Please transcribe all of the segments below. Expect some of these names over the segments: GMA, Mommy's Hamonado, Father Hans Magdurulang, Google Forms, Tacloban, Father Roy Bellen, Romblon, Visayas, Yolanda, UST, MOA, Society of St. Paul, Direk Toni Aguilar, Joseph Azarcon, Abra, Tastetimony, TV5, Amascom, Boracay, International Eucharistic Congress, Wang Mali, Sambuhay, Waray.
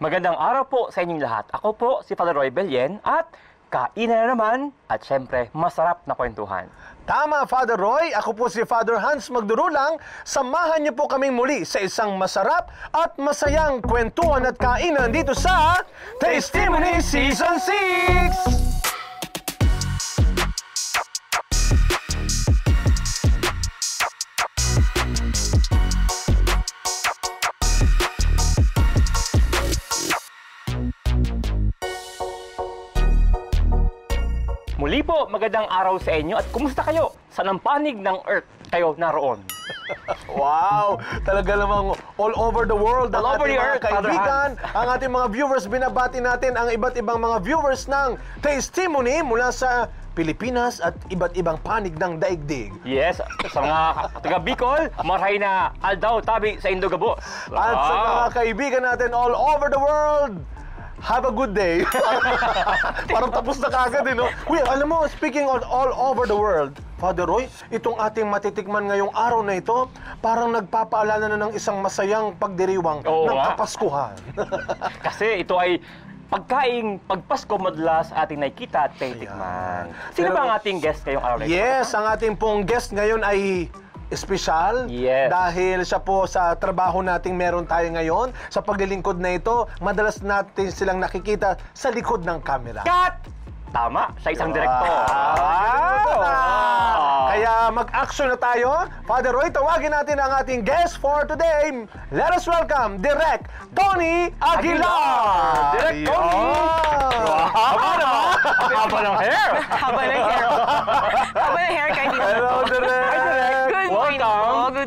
Magandang araw po sa inyong lahat. Ako po si Father Roy Bellen at kain na naman at syempre masarap na kwentuhan. Tama, Father Roy. Ako po si Father Hans Magdurulang. Samahan niyo po kaming muli sa isang masarap at masayang kwentuhan at kainan dito sa Tastetimony Season 6! Muli po, magandang araw sa inyo at kumusta kayo? Sa nampanig ng Earth kayo naroon. Wow! Talaga namang all over the world ang ating mga kaibigan, ang ating mga viewers. Binabati natin ang iba't ibang mga viewers ng Tastetimony mula sa Pilipinas at iba't ibang panig ng daigdig. Yes, sa mga taga Bicol, marahay na aldaw tabi sa Indogabo. At sa mga kaibigan natin all over the world, have a good day. Parang tapos na kagad eh, no? Uy, alam mo, speaking of all over the world, Father Roy, itong ating matitikman ngayong araw na ito, parang nagpapaalala na ng isang masayang pagdiriwang ng Kapaskuhan. Kasi ito ay pagkain, pagpasko madalas ating nakikita at tinitikman. Sino ba ang ating guest ngayong araw na ito? Yes, ang ating pong guest ngayon ay espesyal, yes, dahil siya po sa trabaho nating meron tayo ngayon. Sa paglilingkod na ito, madalas natin silang nakikita sa likod ng camera. Cut! Tama, sa isang direktor. Kaya mag-action na tayo. Father Roy, tawagin natin ang ating guest for today. Let us welcome Direk Toni Aguilar! Direk Toni! Haba naman! Haba ng hair! Haba ng hair! Haba ng hair kahit dito. Hello, Direk! Good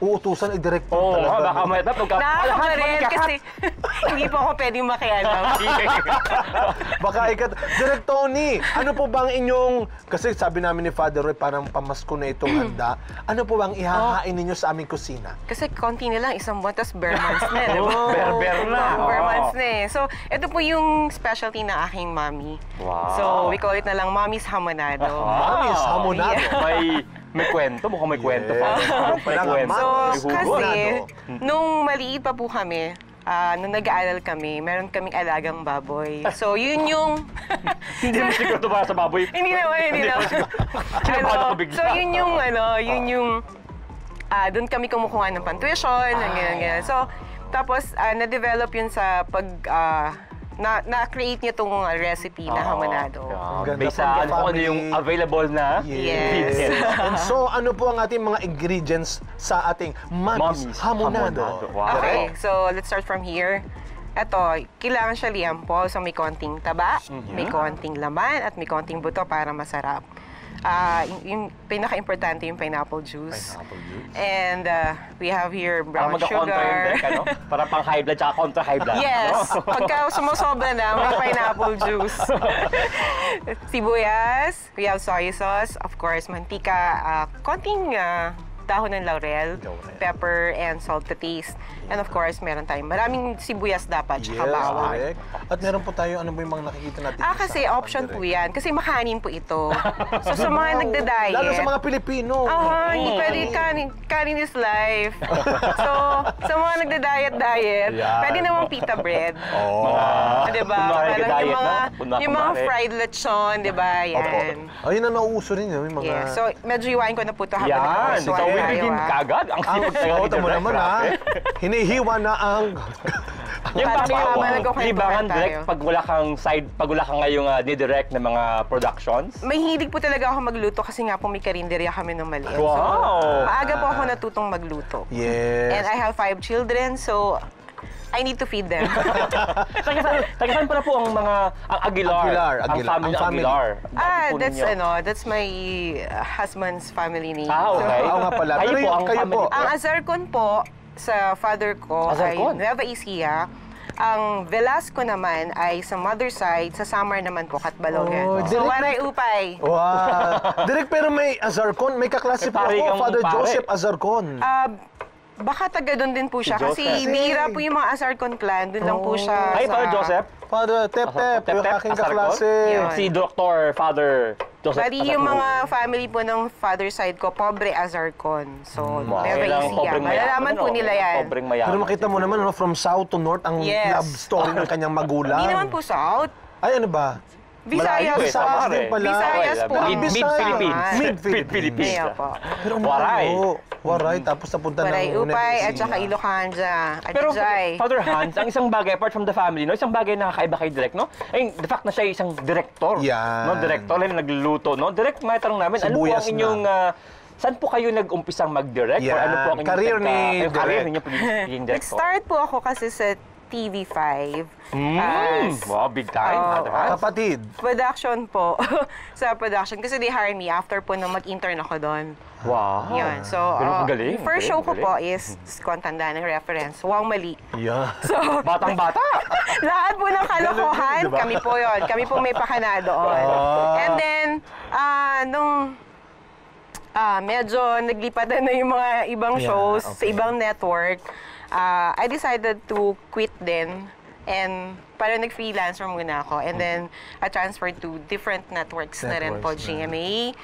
uutusan ay Direk po talaga. Oo, baka may tapag. Nakakabarin kasi hindi po ako pwedeng makialam. Baka ikat. Direk Toni, ano po bang inyong, kasi sabi namin ni Father Roy, parang pamasko na itong handa. Ano po bang ihahain ninyo sa aming kusina? Kasi konti na lang, isang buwan, tapos bare months na. Bare na. Bare months na eh. So, ito po yung specialty na aking mommy. So, we call it na lang Mommy's Hamonado. Mommy's Hamonado? May kwento? Mukhang may kwento pa. So, kasi, nung maliit pa po kami, nung nag-aaral kami, meron kaming alagang baboy. So, yun yung... Hindi mo sigurado ba sa baboy? Hindi naman, hindi naman. So, yun yung, ano, yun yung... Doon kami kumukuha ng pantuition, ganyan-ganyan. So, tapos, na-develop yun sa pag... na-create niya itong recipe na hamonado. Based sa ano yung available na ingredients. So, ano po ang ating mga ingredients sa ating Mommy's Hamonado? Okay, so let's start from here. Ito, kailangan siya liampo. So, may konting taba, may konting laman, at may konting buto para masarap. Yung pinaka-importante yung pineapple juice. And we have here brown sugar. Para pang high blood at kontra high blood. Yes. Pagka sumusobra na, may pineapple juice. Sibuyas. We have soy sauce. Of course, mantika. Konting dahon ng laurel, pepper, and salt to taste. And of course, meron tayong maraming sibuyas dapat, tsaka bawang. At meron po tayo, ano ba yung mga nakikita natin? Kasi option po yan. Kasi makanin po ito. So, sa mga nagda-diet. Lalo sa mga Pilipino. Hindi pwede kanin. Kanin is life. So, sa mga nagda-diet, pwede namang pita bread. Diba? Yung mga fried lechon, diba? Yan. Ayun na nauso rin yung mga... So, medyo iwain ko na po ito habang nakasuan. Bibigin kagad ang pagkakita mo naman ha. Hinihiwa na ang... Yung libangan direct pag wala kang ngayong nidirect na mga productions? Mahilig po talaga ako magluto kasi nga po may karinderya kami ng maliit. Wow! Maaga po ako natutong magluto. Yes. And I have 5 children, so... I need to feed them. Tagasan pala po ang mga Aguilar, ang family Aguilar. That's my husband's family name. Okay. Oo nga pala. Kayo po. Ang Azarcon po, sa father ko ay Nueva Ecija. Ang Velasco naman ay sa mother side, sa Samar naman po, Katbalogan. So, Waray Upay. Wow. Direk, pero may Azarcon, may kaklase po ako, Father Joseph Azarcon. Baka taga doon din po siya kasi bihira po yung mga Asarcon clan. Doon lang po siya sa... Ay, Father Joseph? Father Tep-Tep, yung aking kaklase. Si Dr. Father Joseph. Bali yung mga family po ng father side ko, pobre Asarcon. So, never easy yan. Malalaman po nila yan. Pero makita mo naman, from south to north, ang love story ng kanyang magulang. Hindi naman po south. Ay, ano ba? Visayas po. Visayas po. Mid-Philippines. Mid-Philippines. Pero Waray. Waray, tapos napunta ng... Waray, Upay, at saka Ilocanja. Pero, Father Hans, ang isang bagay, apart from the family, isang bagay na nakakaiba kay Direk, ay, the fact na siya isang director. Yan. Director, lang nagluluto. Direk, may tanong namin, ano po ang inyong... Saan po kayo nag-umpisang mag-direct? Yan. Ano po ang inyong career ninyo pagiging director? Nag-start po ako kasi sa TV5. Wow, big time. Kapatid. Production po. Sa production. Kasi they hired me after po nung mag-intern ako doon. Wow. Yun. So, first show ko po is, kontanda ng reference, Wang Mali. Yeah. So, batang-bata. Lahat po ng kalokohan, kami po yun. Kami po may pakana doon. And then, nung... medyo naglipatan na yung mga ibang shows sa ibang network. I decided to quit then and parang nag-freelancer muna ako. And then I transferred to different networks na rin po, GMA,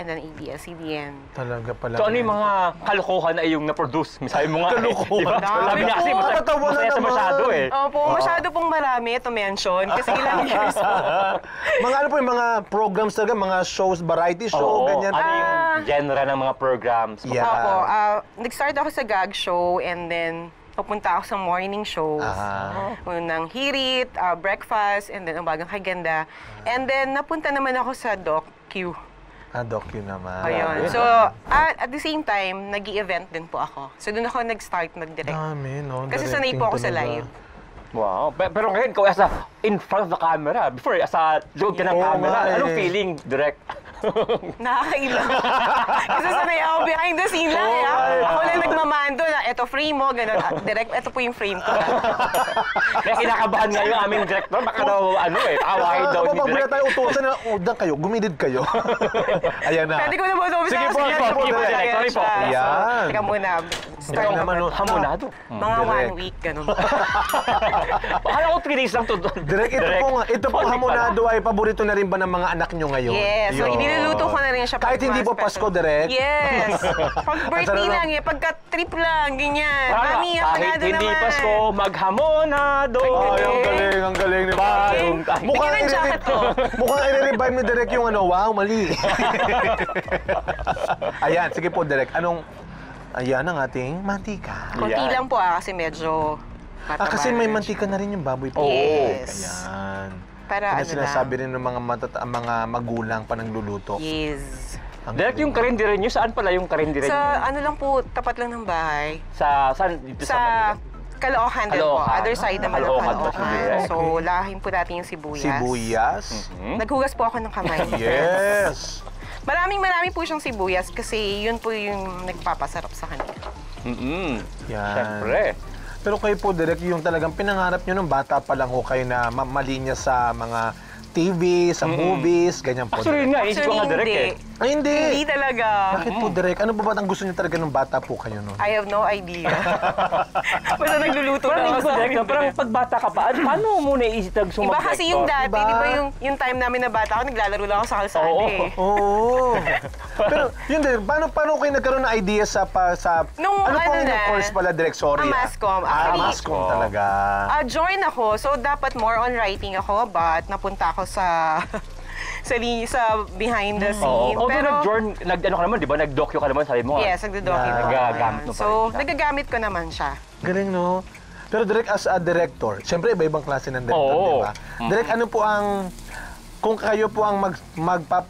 and then ABS-CBN. Talaga pala. So ano yung mga kalukuhan na iyong na-produce? Sabi mo nga, kalukuhan. Sabi niya kasi masaya sa masyado eh. Opo, masyado pong marami to mention kasi ilang years po. Mga ano po yung mga programs talaga, mga shows, variety show, ganyan. Ano yung genre ng mga programs? Opo, nag-start ako sa gag show and then... Pupunta ako sa morning shows. Unang hirit, breakfast, and then umagang kaganda. And then, napunta naman ako sa docu. Docu naman. Ayun. So, at the same time, nag-i-event din po ako. So, doon ako nag-start mag-direct. Kasi sanay po ako sa live. Wow. Pero ngayon, ikaw asa in front of the camera. Before, asa loob ka ng camera. Anong feeling, direct? Nakakailang. Kasi sanay ako behind the scene lang. Ako lang nagmamando na, eto frame mo, gano'n. Direct, eto po yung frame ko. Kaya kinakabahan nga yung aming director. Baka daw, awahin daw ni direct. Kapag mula tayo utusan na, udang kayo, gumilid kayo. Ayan na. Pwede ko na po sa office. Sige po, direct. Sorry po. Ayan. Teka muna. Start naman. Hamonado. Mga 1 week, gano'n. Akala ko 3 days lang to. Direct, ito po Hamonado ay paborito na rin ba ng mga anak nyo ngayon? Yes. So, iniluluto ko na rin siya. Kahit hindi po Pasko, direct? Yes. Pag birthday lang eh. Pagka trip lang, ganyan. Mami, Hamonado naman. Kahit hindi Pasko, maghamonado. Ang galing ni Pasko. Mukhang i-revive ni Direk yung wow, mali. Ayan, sige po, Direk. Anong, ayan ang ating mantika. Kunti lang po kasi medyo mataba. Kasi may mantika na rin yung baboy po. Yes. Ayan. Para ano sinasabi rin ng mga magulang pa nagluluto. Yes. Direct yung karindiran nyo, saan pala yung karindiran nyo? Sa ano lang po, tapat lang ng bahay. Sa saan? Dito sa Caloocan din po. Other side naman ng Caloocan. So, lahin po natin yung sibuyas. Sibuyas? Naghugas po ako ng kamay. Yes! Maraming po siyang sibuyas kasi yun po yung nagpapasarap sa kanila. Yan. Siyempre. Pero kayo po, Direk, yung talagang pinangarap nyo nung bata pa lang ho kayo na malinya sa mga TV, sa movies, ganyan po. Actually, nga, hindi ko nga, Direk eh. Ay, hindi. Hindi talaga. Bakit po, Direk? Ano ba ang gusto nyo talaga nung bata po kayo nun? I have no idea. Basta nagluluto na ako sa akin. Parang pag bata ka pa, paano mo naisitag sumag-director? Iba kasi yung dati, di ba yung time namin na bata ako, naglalaro lang ako sa kalsada eh. Oo. Pero yun, Direk, paano kayo nagkaroon ng idea sa... Ano po yung course pala, Direk? Sorry. Amascom. Amascom talaga. Join ako. So, dapat more on writing ako, but napunta ako sa behind the scene. Pero nag-ano ka naman, di ba? Nag-docu ka naman, sabi mo. Yes, nag-docu ka naman. So, nagagamit ko naman siya. Galing, no? Pero Direk, as a director, siyempre iba-ibang klase ng director, di ba? Direk, ano po ang... Kung kayo po ang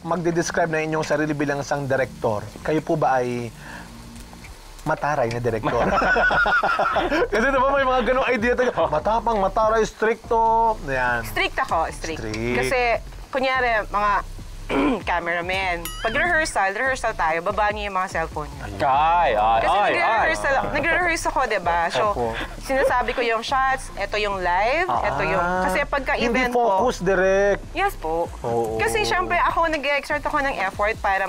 magde-describe na inyong sarili bilang isang director, kayo po ba ay mataray na director? Kasi diba may mga ganong idea tayo, matapang, mataray, stricto, yan. Strict ako, strict. Kasi, kunyari, mga cameraman, pag rehearsal tayo, babaan niyo yung mga cellphone niyo. Kasi nagre-rehearse ako, diba? So, sinasabi ko yung shots, eto yung live, eto yung... Kasi pagka-event po... Hindi focus, Direk. Yes po. Kasi syempre, ako nag-exert ako ng effort para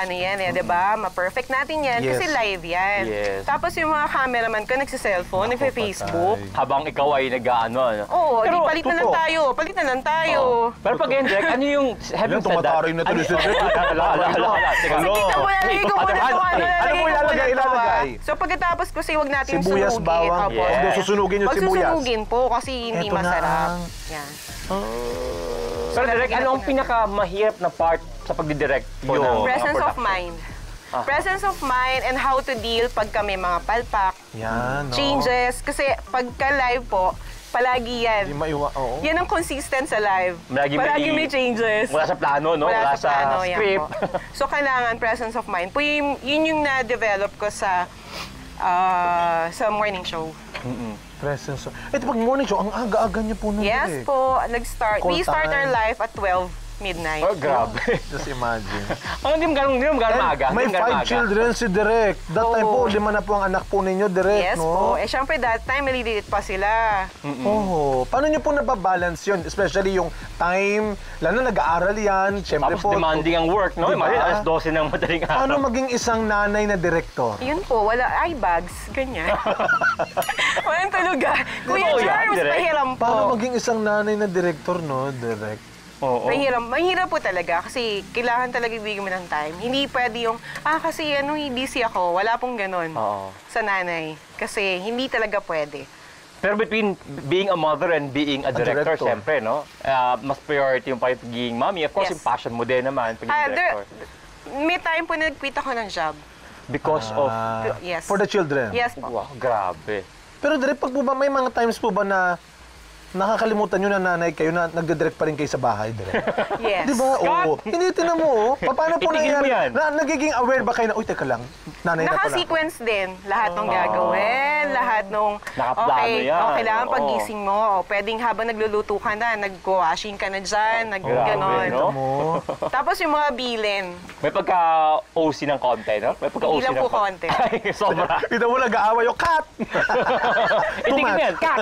ano yan eh, di ba? Ma-perfect natin yan kasi live yan. Tapos yung mga cameraman ko nagsiselfone, nagfe-Facebook. Habang ikaw ay nag-ano. Oo, di palit na lang tayo. Palit na lang tayo. Pero pag yan, Direk, ano yung having said that? Tumataroy na ito ni Sir Direk. Sige, mo na lagay ko muna ito. Ano mo ilalagay? Ilalagay. So pagkatapos ko say, huwag natin sunugin. Sibuyas, bawang. Susunugin yung sibuyas. Magsusunugin po kasi hindi masarap. Yan. So, Direk, ano ang pinakamahirap na part sa pagdidirect po ng presence of mind. Presence of mind and how to deal pagka may mga palpak, changes. Kasi pagka live po, palagi yan. Yan ang consistent sa live. Palagi may changes. Wala sa plano, no? Wala sa script. So, kailangan presence of mind. Yun yung na-develop ko sa morning show. Presence. Ito pag morning show, ang aga-aga niyo po nung Direk. Yes po, nag-start. We start our life at 12 midnight. Oh, grabe. Just imagine. Ang hindi mo ganun maaga. May 5 children si Direk. That time po, 5 na po ang anak po ninyo, Direk. Yes po. Eh, syempre that time, maliliit pa sila. Oo. Paano niyo po nababalance yun? Especially yung time, lalo nag-aaral yan. Tapos demanding ang work, no? Imagine, alas 12 ng madaling araw. Paano maging isang nanay na direktor? Yun po, wala eye bags. Ganyan. Walang tulugan. Kuya Charles, pahiram po. Paano maging isang nanay na direktor, no, Direk? Mahirap po talaga kasi kailangan talaga ibigay mo ng time. Hindi pwede yung, kasi ano, busy ako. Wala pong ganun sa nanay. Kasi hindi talaga pwede. Pero between being a mother and being a director, siyempre, no? Mas priority yung pagiging mommy. Of course, yung passion mo din naman, pagiging director. May time po na nag-quit ako ng job. Because of? Yes. For the children? Yes po. Wow, grabe. Pero Direk, pag po ba, may mga times po ba na nakakalimutan nyo na nanay kayo na nagdidirect pa rin kayo sa bahay, Direk? Yes. Diba? Oo. Hindi, tinan mo. Paano po nangyari? Nagiging aware ba kayo na, uy, teka lang, nanay na pala. Naka-sequence din. Lahat nung gagawin, lahat nung, kailangan paggising mo. Pwedeng habang nagluluto ka na, nag-washing ka na dyan, nag-ganon. Tapos yung mga bilin. May pagka-OC ng konti, no? May pagka-OC ng konti. Ay, sobra. Ito mo nag-aaway yung cut! Itigin mo yan, cut!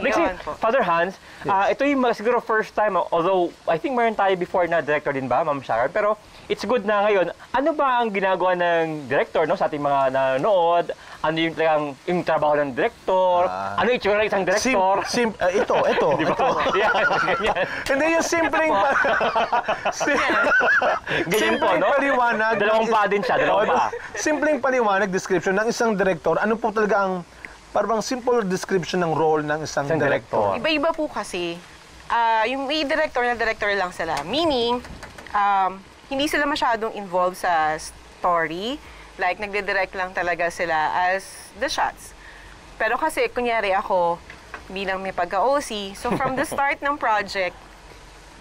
Next po. Father Hans, ito yung siguro first time, although I think meron tayo before na director din ba, Ma'am Sharon, pero it's good na ngayon. Ano ba ang ginagawa ng director sa ating mga nanonood? Ano yung trabaho ng director? Ano yung itsura ng isang director? Ito. Hindi yung simpleng paliwanag. Dalawang pa din siya, dalawang pa. Simpleng paliwanag description ng isang director. Ano po talaga ang parang simple description ng role ng isang director. Iba-iba po kasi. Yung may director na director lang sila. Meaning, hindi sila masyadong involved sa story. Like, nagde-direct lang talaga sila as the shots. Pero kasi, kunyari ako, bilang may pagka-OC, so from the start ng project,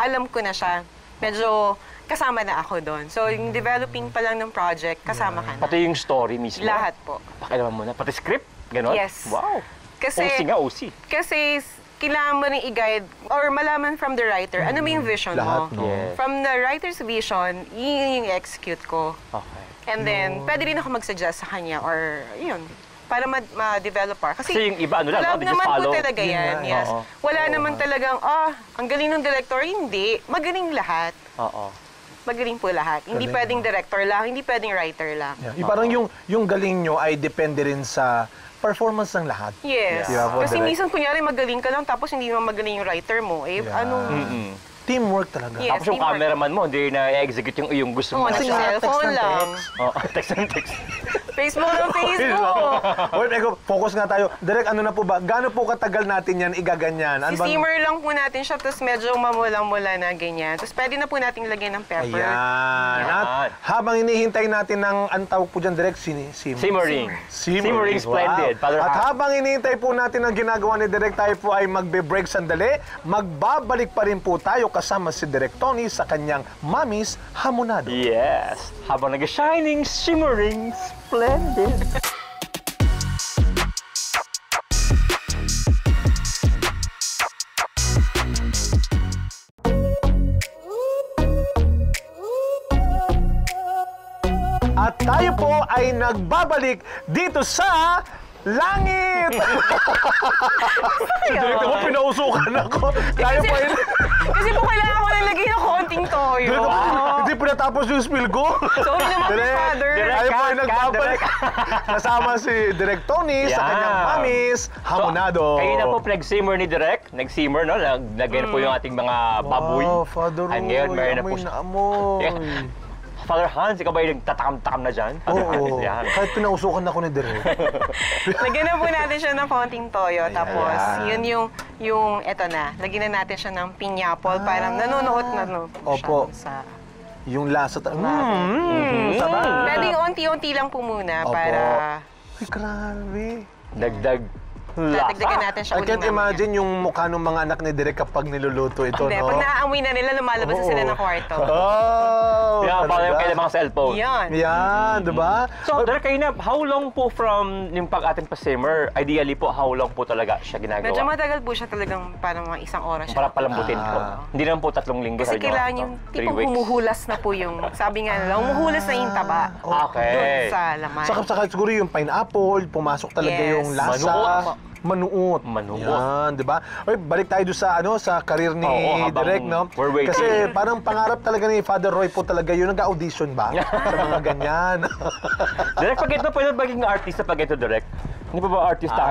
alam ko na siya. Medyo kasama na ako doon. So, yung developing pa lang ng project, kasama ka na. Pati yung story mismo? Lahat po. Pakialaman mo na. Pati script? Ganon? Yes. Wow. Kasi, OC nga, OC. Kasi kailangan mo rin i-guide or malaman from the writer, ano ba yung vision mo? Yes. From the writer's vision, yun yung execute ko. Okay. And then, pwede rin ako mag-suggest sa kanya or yun, para ma-develop pa. Kasi yung iba, ano lang, they just follow. Wala naman po talaga yan, yes. Wala naman talagang, ang galing ng director, hindi. Magaling lahat. Magaling po lahat. Hindi pwedeng director lang, hindi pwedeng writer lang. Parang yung galing nyo ay depende rin sa performance ng lahat. Yes. Kasi minsan, kunyari, magaling ka lang, tapos hindi naman magaling yung writer mo. Eh, teamwork talaga. Tapos yung cameraman mo, hindi na-execute yung gusto mo. Kasi cellphone lang. Text and text. Facebook ng Facebook. Focus nga tayo. Direk, ano na po ba? Gaano po katagal natin yan, igaganyan? Simmer lang po natin siya, tapos medyo mamulang-mula na ganyan. Tapos pwede na po natin lagyan ng pepper. Ayan. Habang hinihintay natin ng, ang tawag po dyan, Direk, simmering. Simmering splendid. At habang hinihintay po natin ang ginagawa ni Direk, tayo po ay magbe-break sandali. Magbabalik pa rin po tayo kasama si Direk Toni sa kanyang Mommy's Hamonado. Yes! Habang nag-shining, shimmering, splendid! At tayo po ay nagbabalik dito sa Langit! Direkta mo, pinausukan ako. Tayo po ay... Kasi po kailangan ko nalagay ng konting toyo. Hindi po natapos yung spill ko. Sorry naman, Father. Ayun po yung nagbabalik. Kasama si Direk Toni sa kanyang Mommy's Hamonado. Kayo na po nag-simmer ni Direk. Nag-simmer, no? Nagay na po yung ating mga baboy. Wow, Father Roy. Amoy na amoy. Father Hans, ikaw ba yung nagtatakam-takam na dyan? Oo. Kahit pinausukan ako ni Direk. Lagyan na po natin siya ng konting toyo. Tapos, yun yung eto na. Lagyan na natin siya ng piñapol. Parang nanonood na siya sa... Yung lasa talaga. Pwedeng onti-onti lang po muna para... Ay, grabe. Dagdag. Dadagdagan natin siya. I can't imagine yung mukha ng mga anak ni Direk kapag niluluto ito, no? Pag naaamoy na nila, lumalabas na sila ng kwarto. Oh! Yan, baka yung kailang mga cellphone. Yan. Yan, diba? So, Direk, kayo na, how long po from yung pag-ating pa-simmer, ideally po, how long po talaga siya ginagawa? Medyo matagal po siya talagang parang mga 1 oras siya. Para palambutin ko. Hindi naman po 3 linggo. Kasi kailangan yung tipong humuhulas na po yung, sabi nga nila, humuhulas na yung taba. Okay. Sa laman. Sakap-sakap siguro yung pineapple, pumasok talaga yung lasa. Manuot. Manuot. Yan, di ba? Okay, balik tayo doon sa, ano, sa karir ni Direk, no? Kasi parang pangarap talaga ni Father Roy po talaga yun. Nag-audition ba? Sa mga ganyan. Direk, pag ito, pwede maging artista pag ito, Direk? Hindi pa ba artista?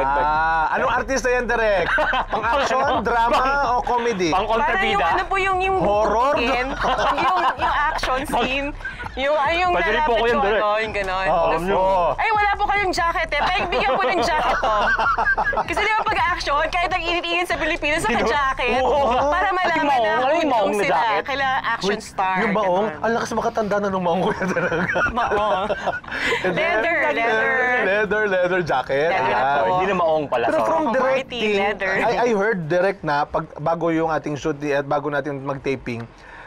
Anong artista yan, Direk? Pang-action, drama, o comedy? Pang-kontrabida? Parang ano po yung horror? Yung action scene. Yung nalapit yung ano, yung gano'n. Ay, wala po kayong jacket eh. Pagbigyan po ng jacket to. Kasi di ba pag-action, kahit ang init-init sa Pilipinas, naka-jacket. Para malaman na kung sila. Kailangan action star. Yung baong, ang lakas makatanda na nung maong ko yan talaga. Maong. Leather jacket. Hindi na maong pala. Pero from directing, I heard direct na, bago yung ating shoot at bago natin mag-taping,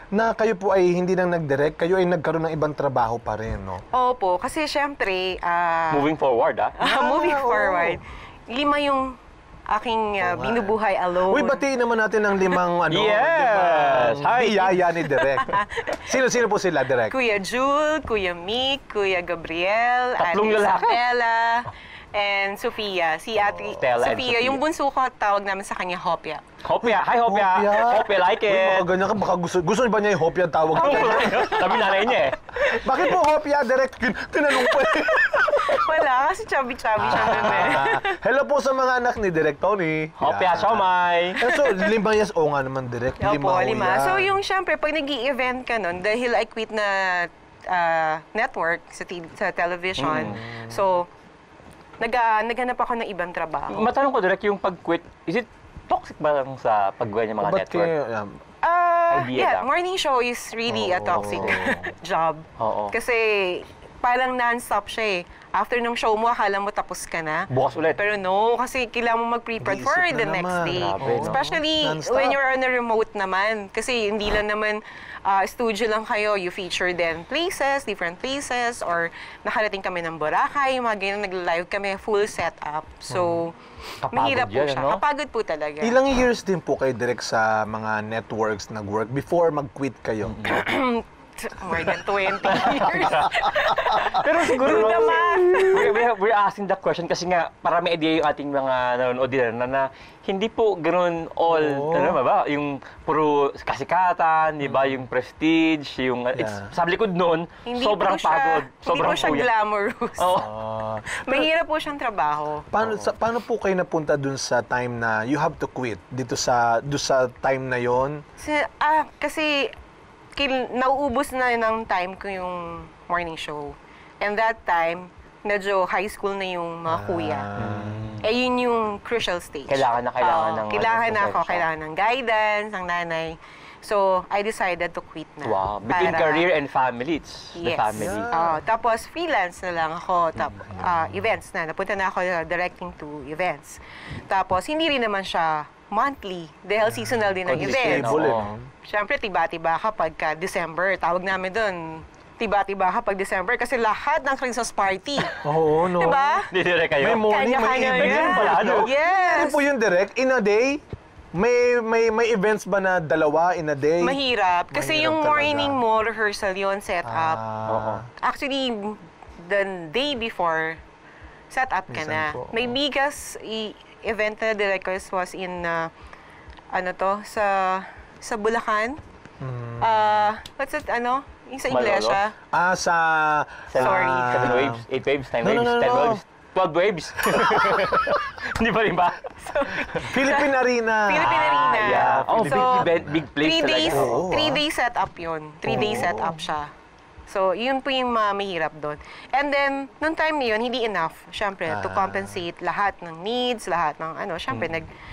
na kayo po ay hindi nang nag-direct, kayo ay nagkaroon ng ibang trabaho pa rin, no? Opo, kasi syempre... moving forward, ha? Moving forward. 5 yung aking binubuhay alone. Uy, batiin naman natin ng 5, ano? Yes! Hi! Biyaya ni Direk. Sino-sino po sila, Direk? Kuya Jule, Kuya Mick, Kuya Gabriel, Ate Stella, and Sofia. Si Ate Sofia, yung bunso ko, tawag namin sa kanya Hopia. Hopia. Hi, Hopia. Hopia, like it. Uy, mga ganyan ka. Baka gusto ba niya yung Hopia ang tawag ko? Sabi nanay niya eh. Bakit po Hopia, Direk? Tinanong po eh. Wala, kasi chubby-chubby siya nun eh. Hello po sa mga anak ni Direk Toni. Hopia, siomay. So, 5 years, oo nga naman, Direk. Lima. So, yung syempre, pag nag-i-event ka nun, dahil I quit na network sa television, so, naghanap ako ng ibang trabaho. Matanong ko, Direk, yung pag-quit, is it toxic ba lang sa paggawa ng mga network? Yeah, morning show is really a toxic job. Kasi parang non-stop siya eh. After ng show mo, akala mo tapos ka na. Bukas ulit. Pero no, kasi kailangan mo mag-prepare for the next day. Especially when you're on a remote naman. Kasi hindi lang naman studio lang kayo. You feature then places, different places, or nakarating kami ng Boracay, mga ganyan, nag-live kami, full setup. So, mahirap po siya. Kapagod po talaga. Ilang years din po kayo direct sa mga networks nag-work before mag-quit kayo? More than 20 years. Pero siguro naman. We're asking that question kasi nga para may idea yung ating mga nanonood din na hindi po ganoon all, ano ba, yung puro kasikatan, di ba, yung prestige, yung sa likod noon, sobrang pagod, sobrang kuya. Hindi po siya glamorous. Mahirap po siyang trabaho. Paano po kayo napunta dun sa time na you have to quit dito sa time na yon? Kasi nauubos na ng time ko yung morning show. And that time, medyo high school na yung mga kuya. Eh, yun yung crucial stage. Kailangan ng guidance, ng nanay. So, I decided to quit na. Wow. Between career and family, it's the family. Tapos, freelance na lang ako. Events na. Napunta na ako directing to events. Tapos, hindi rin naman siya monthly. Dahil seasonal din ang events. Siyempre, tiba-tiba kapag December. Tawag namin doon, tiba-tiba kapag December kasi lahat ng Christmas party. Oo, no. Diba? Direk kayo. May morning, may evening pala, ano? Yes. Ano po yung direct? In a day? May events ba na 2 in a day? Mahirap. Kasi yung morning mo, rehearsal yun, set-up. Actually, the day before, set-up ka na. May biggest event na direct was in, ano to, sa... sa Bulacan. What's it, ano? Yung sa iglesia. Ah, sa... Sorry. 7 waves, 8 waves, 9 waves, no, no, no, 10 waves. 12 waves. Hindi pa rin ba? Philippine Arena. Philippine Arena. Yeah. Oh, so, big place talaga. 3 days setup yun. 3 days setup siya. So, yun po yung mahirap doon. And then, nung time na yun, hindi enough, syempre, to compensate lahat ng needs, lahat ng ano, syempre,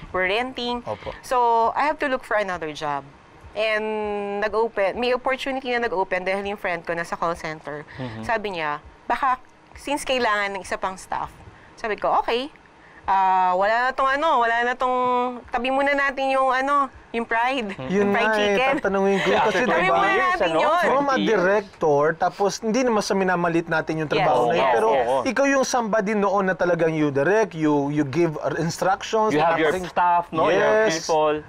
we're renting. Opo. So, I have to look for another job. And, nag-open, may opportunity na nag-open dahil yung friend ko nasa call center. Sabi niya, baka, since kailangan ng isa pang staff, sabi ko, okay, wala na tong ano, tabi muna natin yung ano, yung pride, yung fried chicken. Yun na eh, tatanungin ko. Kasi tabi muna natin yun. From a director, tapos hindi naman sa minamalit natin yung trabaho na yun, pero ikaw yung somebody noon na talagang you direct, you give instructions. You have your staff, no? You have people.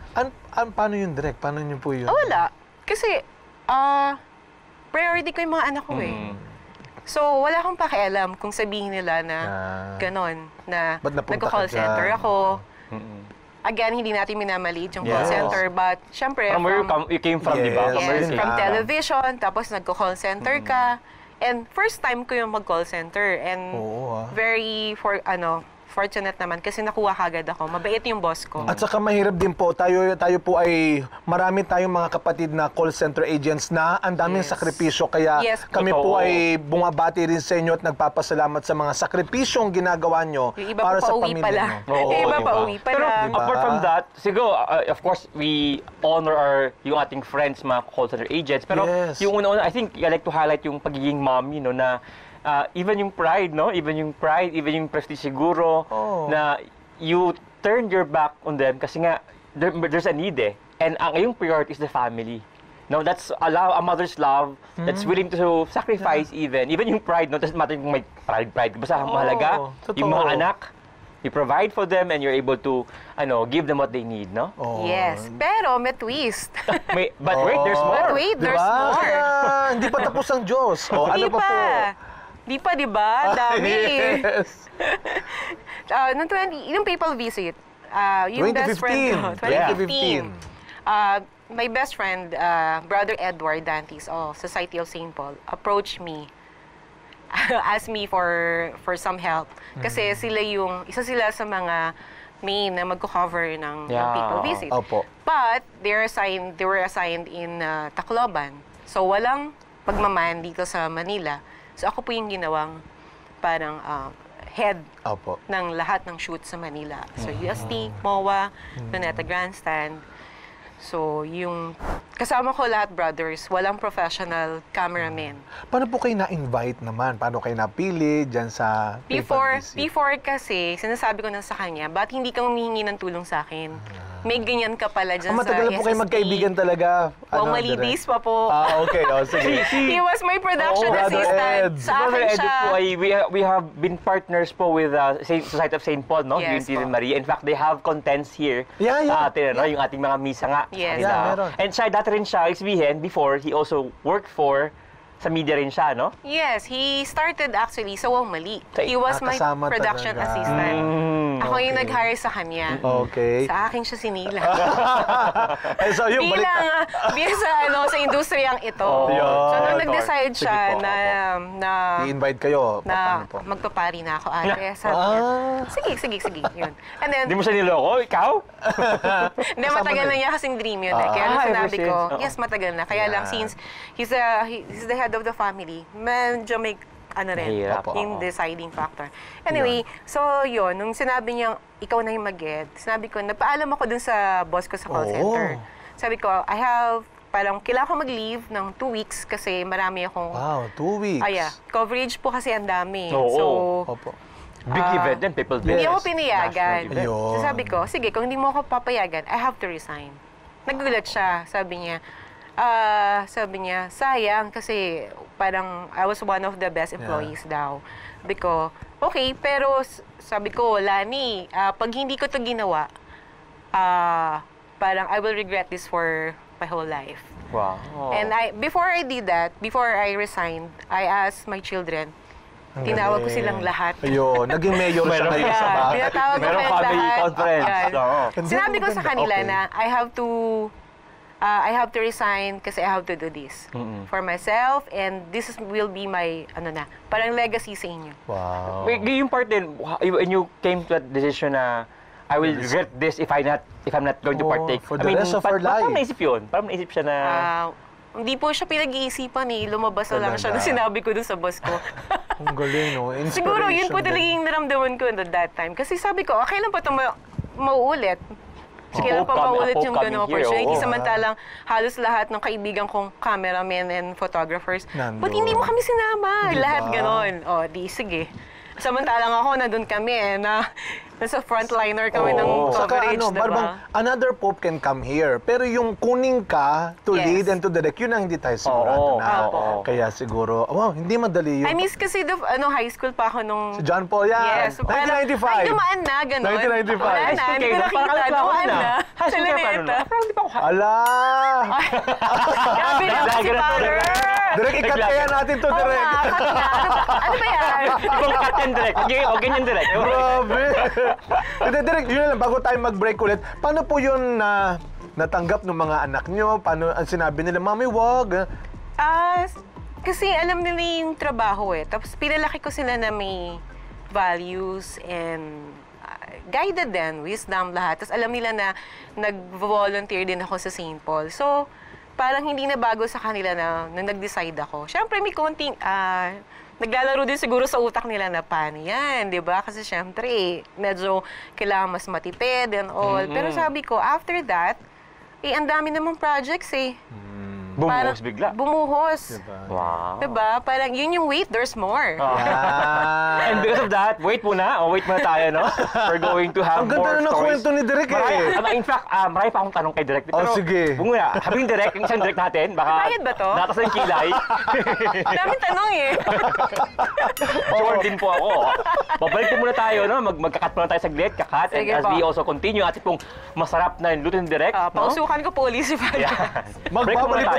Paano yung direct? Paano yun po yun? Wala. Kasi, priority ko yung mga anak ko eh. So, wala akong pakialam kung sabihin nila na ganon, na nag-call center ako. Again, hindi natin minamaliit yung call center, but syempre... From where you came from, di ba? From television, tapos nag-call center ka. And first time ko yung mag-call center. And very, fortunate naman kasi nakuha kagad ako. Mabait yung boss ko. At saka mahirap din po. Tayo po ay marami tayong mga kapatid na call center agents na ang daming sakripisyo. Kaya kami po ay bumabati rin sa inyo at nagpapasalamat sa mga sakripisyong ginagawa nyo para sa pamilya nyo. Yung iba pa uwi pala. Pero apart from that, siguro, of course, we honor our, yung ating friends, mga call center agents. Pero yung una-una, I think I like to highlight yung pagiging mommy, no, na even yung pride, no? Even yung prestige siguro na you turn your back on them kasi nga there's a need eh. And ang iyong priority is the family. No, that's a mother's love that's willing to sacrifice even yung pride, no? Doesn't matter kung may pride. Basta mahalaga, yung mga anak, you provide for them and you're able to give them what they need, no? Yes, pero may twist. But wait, there's more. But wait, there's more. Hindi pa tapos ang Diyos. Ano pa po? Di pa, di ba? Dami. Yes. Yung people visit, yung 2015. Best friend ko, 2015. My best friend, Brother Edward Dantes, Society of St. Paul, approached me, asked me for some help. Kasi isa sila sa mga main na magko-cover ng people visit. Opo. But they were assigned in Tacloban. So walang pagmamahan dito sa Manila. So, ako po yung ginawang parang head ng lahat ng shoot sa Manila. So, UST, MOA, Luneta Grandstand. So, yung kasama ko lahat, brothers, walang professional cameraman. Paano po kayo na-invite naman? Paano kayo napili dyan sa... Before kasi, sinasabi ko na sa kanya, ba't hindi ka humihingi ng tulong sa akin? May ganyan ka pala dyan sa SSP. Matagal po kayo magkaibigan talaga. Malidis pa po. Okay. Sige. He was my production assistant. Sa akin siya. We have been partners po with Society of St. Paul, no? Yes po. In fact, they have contents here. Yung ating mga misa nga. Yes. And siya, dati rin siya, XBN, before, he also worked for... Sa media rin siya, no? Yes, he started actually sa Wangmali. He was my production assistant. Ako yung nag-hire sa kanya. Okay. Sa akin siya sinila. So yung balik sa industriyang ito. So nung nag-decide siya na i-invite kayo, na magpapari na ako, ate. Sige. Yun. And then... Hindi mo siya niloko? Ikaw? Hindi, matagal na niya kasing dream yun. Kaya nung sinabi ko, yes, matagal na. Kaya lang, since he's the head of the family, medyo may yung deciding factor. Anyway, so yun, nung sinabi niya, ikaw na yung mag-ed, sinabi ko, napaalam ako dun sa boss ko sa call center. Sabi ko, kailangan ko mag-leave ng 2 weeks kasi marami akong... Wow, 2 weeks? Coverage po kasi ang dami. Big event din, people do. Hindi ako pinayagan. So sabi ko, sige, kung hindi mo ako papayagan, I have to resign. Nagulat siya, sabi niya, sayang kasi parang I was one of the best employees daw. Sabi ko, okay, pero sabi ko, Lani, pag hindi ko ito ginawa, parang I will regret this for my whole life. Wow. And before I resigned, I asked my children, tinawag ko silang lahat. Ayun, naging mayor siya kayo sa bahay. Tinatawag ko silang lahat. Sinabi ko sa kanila na I have to I have to resign kasi I have to do this for myself, and this is, will be my, ano na, parang legacy sa inyo. Wow. Yung part din, when you came to that decision na, I will regret this if I'm not going to partake. For the rest of our life. Parang naisip yun. Parang naisip siya na... Hindi po siya pinag-iisipan eh. Lumabas na lang siya na sinabi ko dun sa boss ko. Ang galing, no? Inspiration. Siguro, yun po talaga yung naramdaman ko at that time. Kasi sabi ko, ah, kailan pa ito mauulit? Kailan pa mauulit yung gano'ng opportunity? Samantalang halos lahat ng kaibigan kong cameramen and photographers, ba't hindi mo kami sinama? Lahat gano'n. O, di, sige. Samantalang ako, nandun kami eh, na nasa frontliner kami ng coverage, diba? Barbang, another Pope can come here, pero yung kuning ka to lead and to direct, yun ang hindi tayo sigurado na. Kaya siguro, wow, hindi madali yun. I miss kasi, high school pa ako nung... Si John Paul, yeah. 1995. Ay, dumaan na, ganun. 1995. Wala na, hindi ko nakita, dumaan na. High school ka pa na. Parang di pa ako high. Ala! Grabe lang si Father. Direk, ikat kaya natin to, Direk. Ano ba yan? Ibang cut yan, Direk. Okay yan, Direk. Grabe. Direk, yun lang, bago tayo mag-break ulit, paano po yun na natanggap ng mga anak nyo? Paano ang sinabi nila, Mami, wag? Kasi alam nila yung trabaho eh. Tapos pinalaki ko sila na may values and... guided din, wisdom, lahat. Tapos alam nila na nag-volunteer din ako sa St. Paul. So, parang hindi na bago sa kanila na nag-decide ako. Siyempre, may konting, naglalaro din siguro sa utak nila na paano yan, di ba? Kasi siyempre, medyo kailangan mas matipid and all. Pero sabi ko, after that, ang dami namang projects eh. Bumuhos bigla. Bumuhos. Wow. Diba? Parang yun yung wait, there's more. And because of that, wait muna. O, wait muna tayo, no? We're going to have more stories. Ang ganda na nakwento ni Direk eh. In fact, marami pa akong tanong kay Direk. O, sige. Bumuna. Habing Direk, yung isang Direk natin, baka... Nakayad ba to? Natas ng kilay. Daming tanong eh. Jordan po ako. Babalik po muna tayo, no? Magkakat muna tayo saglit. Kakat. And as we also continue, at itong masarap na luto ni Direk. Pausukan ko po ulit si Father. Magbabalik po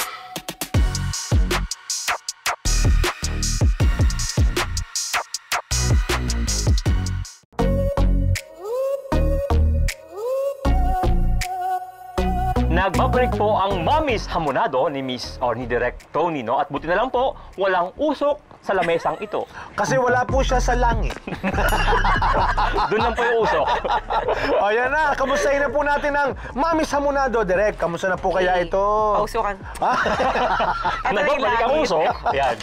Nagbabalik po ang Mommy's Hamonado ni Miss or ni Direk Toni, no? At buti na lang po, walang usok sa lamesang ito. Kasi wala po siya sa langit. Doon lang po yung usok. O yan na, kamustahin na po natin ang Mommy's Hamonado. Direk, kamusta na po kaya ito? Pausokan. Nagbabalik ang usok. Yan.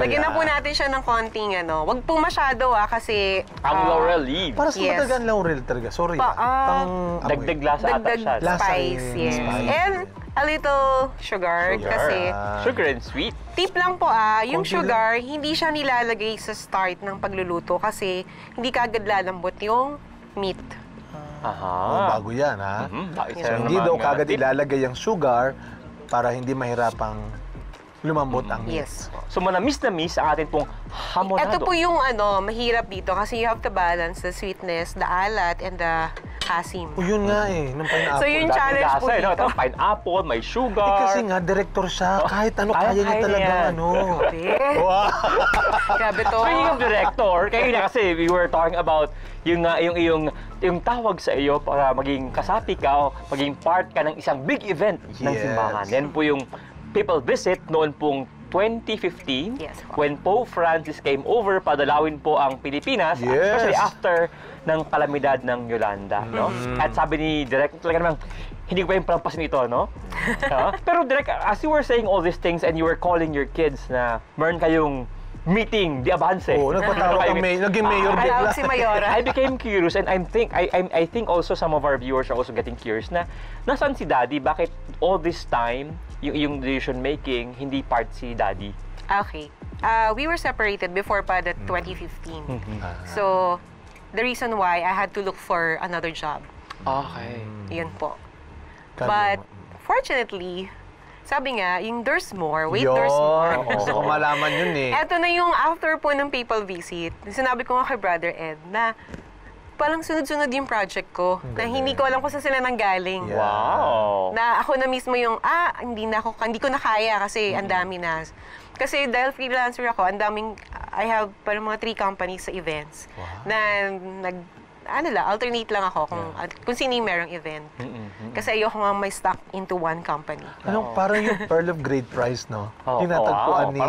Lagyan na po natin siya ng konting ano. Huwag po masyado kasi... Ang laurel leaves. Para sa matagang laurel talaga. Sorry. Dagdag lasa ata siya. Dagdag spice, yes. And a little sugar, kasi... Sugar and sweet. Tip lang po yung sugar, hindi siya nilalagay sa start ng pagluluto kasi hindi kaagad lalambot yung meat. Bago yan, ha? Hindi daw kaagad ilalagay yung sugar para hindi mahirapang lumambot ang meat. Yes. So, manamis ang atin pong hamonado. Ito po yung mahirap dito kasi you have to balance the sweetness, the alat, and the... asim. Yun nga eh, ng pineapple. So yung challenge po dito. Ito, pineapple, may sugar. Kasi nga, director siya, kahit ano, kaya niya talaga, ano. Grabe to. Speaking of director, kayo na kasi, we were talking about yung tawag sa iyo para maging kasapi ka o maging part ka ng isang big event ng simbahan. Yan po yung people visit noon pong 2015, when Pope Francis came over, padalawin po ang Pilipinas, especially after ng kalamidad ng Yolanda. At sabi ni Direk, talaga namang, hindi ko pa yung palampasin ito, no? Pero Direk, as you were saying all these things and you were calling your kids na meron kayong meeting, di Abanse. Oo, nagpatawag kami, naging mayor bigla. Si Mayora. I became curious and I think also some of our viewers are also getting curious na nasaan si Daddy? Bakit all this time yung decision making hindi part si Daddy? Okay. We were separated before pa the 2015. So the reason why I had to look for another job. Okay. Yun po. But fortunately, sabi nga, yung there's more, wait, there's more. Gusto ko malaman yun eh. Eto na yung after po ng people visit. Sinabi ko nga kay Brother Ed na palang sunod-sunod yung project ko na hindi ko alam kung saan sila nanggaling. Wow! Na ako na mismo yung, hindi ko na kaya kasi ang dami na. Kasi dahil freelancer ako, ang daming, I have parang mga 3 companies sa events na nag alternate lang ako kung sino yung merong event. Kasi ayoko nga may stuck into one company. Parang yung Pearl of Great Price, no? Yung natagpuan ni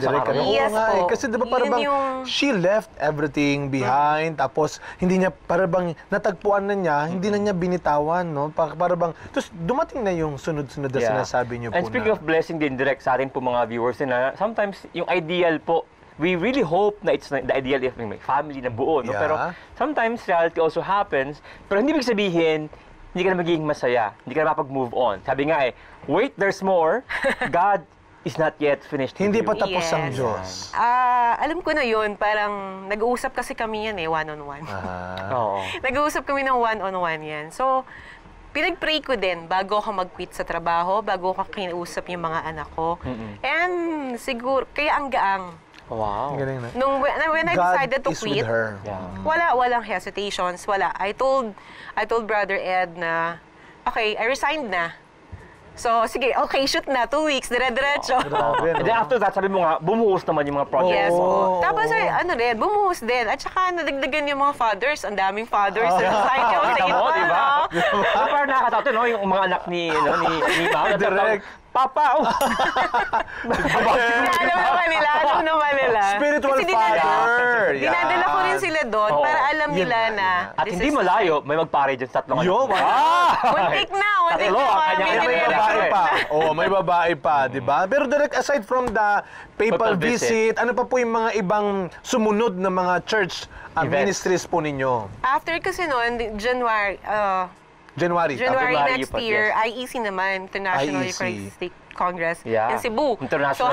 Direk. Yes po. Kasi diba parang she left everything behind, tapos hindi niya parang natagpuan na niya, hindi na niya binitawan, no? Parang tapos dumating na yung sunod-sunod na sinasabi niyo po na. And speaking of blessing din, Direk, sa atin po mga viewers na sometimes yung ideal po, we really hope na it's the ideal if may family na buo, no? Pero sometimes reality also happens, pero hindi ibig sabihin hindi ka na magiging masaya, hindi ka na mapag-move on. Sabi nga eh, wait, there's more. God is not yet finished. Hindi pa tapos ang Diyos. Alam ko na yun, parang nag-uusap kasi kami yan eh, one-on-one. Nag-uusap kami ng one-on-one yan. So, pinag-pray ko din bago ako mag-quit sa trabaho, bago ako kinausap yung mga anak ko. And siguro, kaya ang gaang. Wow. When I decided to quit, walang hesitations, wala. I told Brother Ed na, okay, I resigned na. So, sige, okay, shoot na, 2 weeks, dire-diretso. And then after that, sabi mo nga, bumuhos naman yung mga projects. Yes, oo. Tapos, ano rin, bumuhos din. At saka, nadagdagan yung mga fathers, ang daming fathers. Nakita mo, di ba? Parang nakakatawa ito, no? Yung mga anak ni Mama. Direct. Papa! Alam naman nila. Spiritual father! Dinadala ko rin sila doon para alam nila na... At hindi malayo, may magpare dyan sa tatlong. Muntik na! Muntik na! May babae pa. May babae pa, di ba? Pero Direk, aside from the papal visit, ano pa po yung mga ibang sumunod na mga church ministries po ninyo? After kasi noon, January next year, IEC naman, International Eucharistic Congress in Cebu. So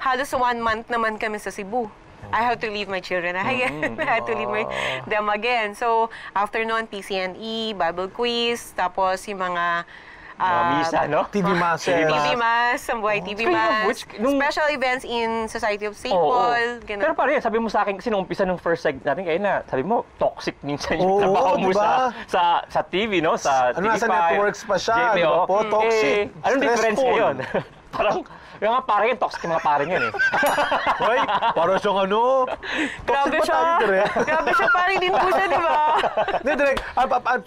halos 1 month naman kami sa Cebu. I had to leave my children again. I had to leave them again. So after noon, PCNE, Bible quiz, tapos yung mga... misa, no? TV Mass, Sambuhay TV Mass. Special events in Society of St. Paul. Pero pare, sabi mo sa akin, kasi nung umpisa ng first segment natin, kaya na, sabi mo, toxic minsan yung trabaho mo sa TV, no? Sa TV5. Ano nasa networks pa siya, di ba po? Toxic, stressful. Anong difference yun? Parang, yung mga pare yun, toxic yung mga pare yun eh. Hoy, parang siyang ano, toxic ba tayo, Direk? Grabe siya, pare din po siya, di ba? Hindi, Direk,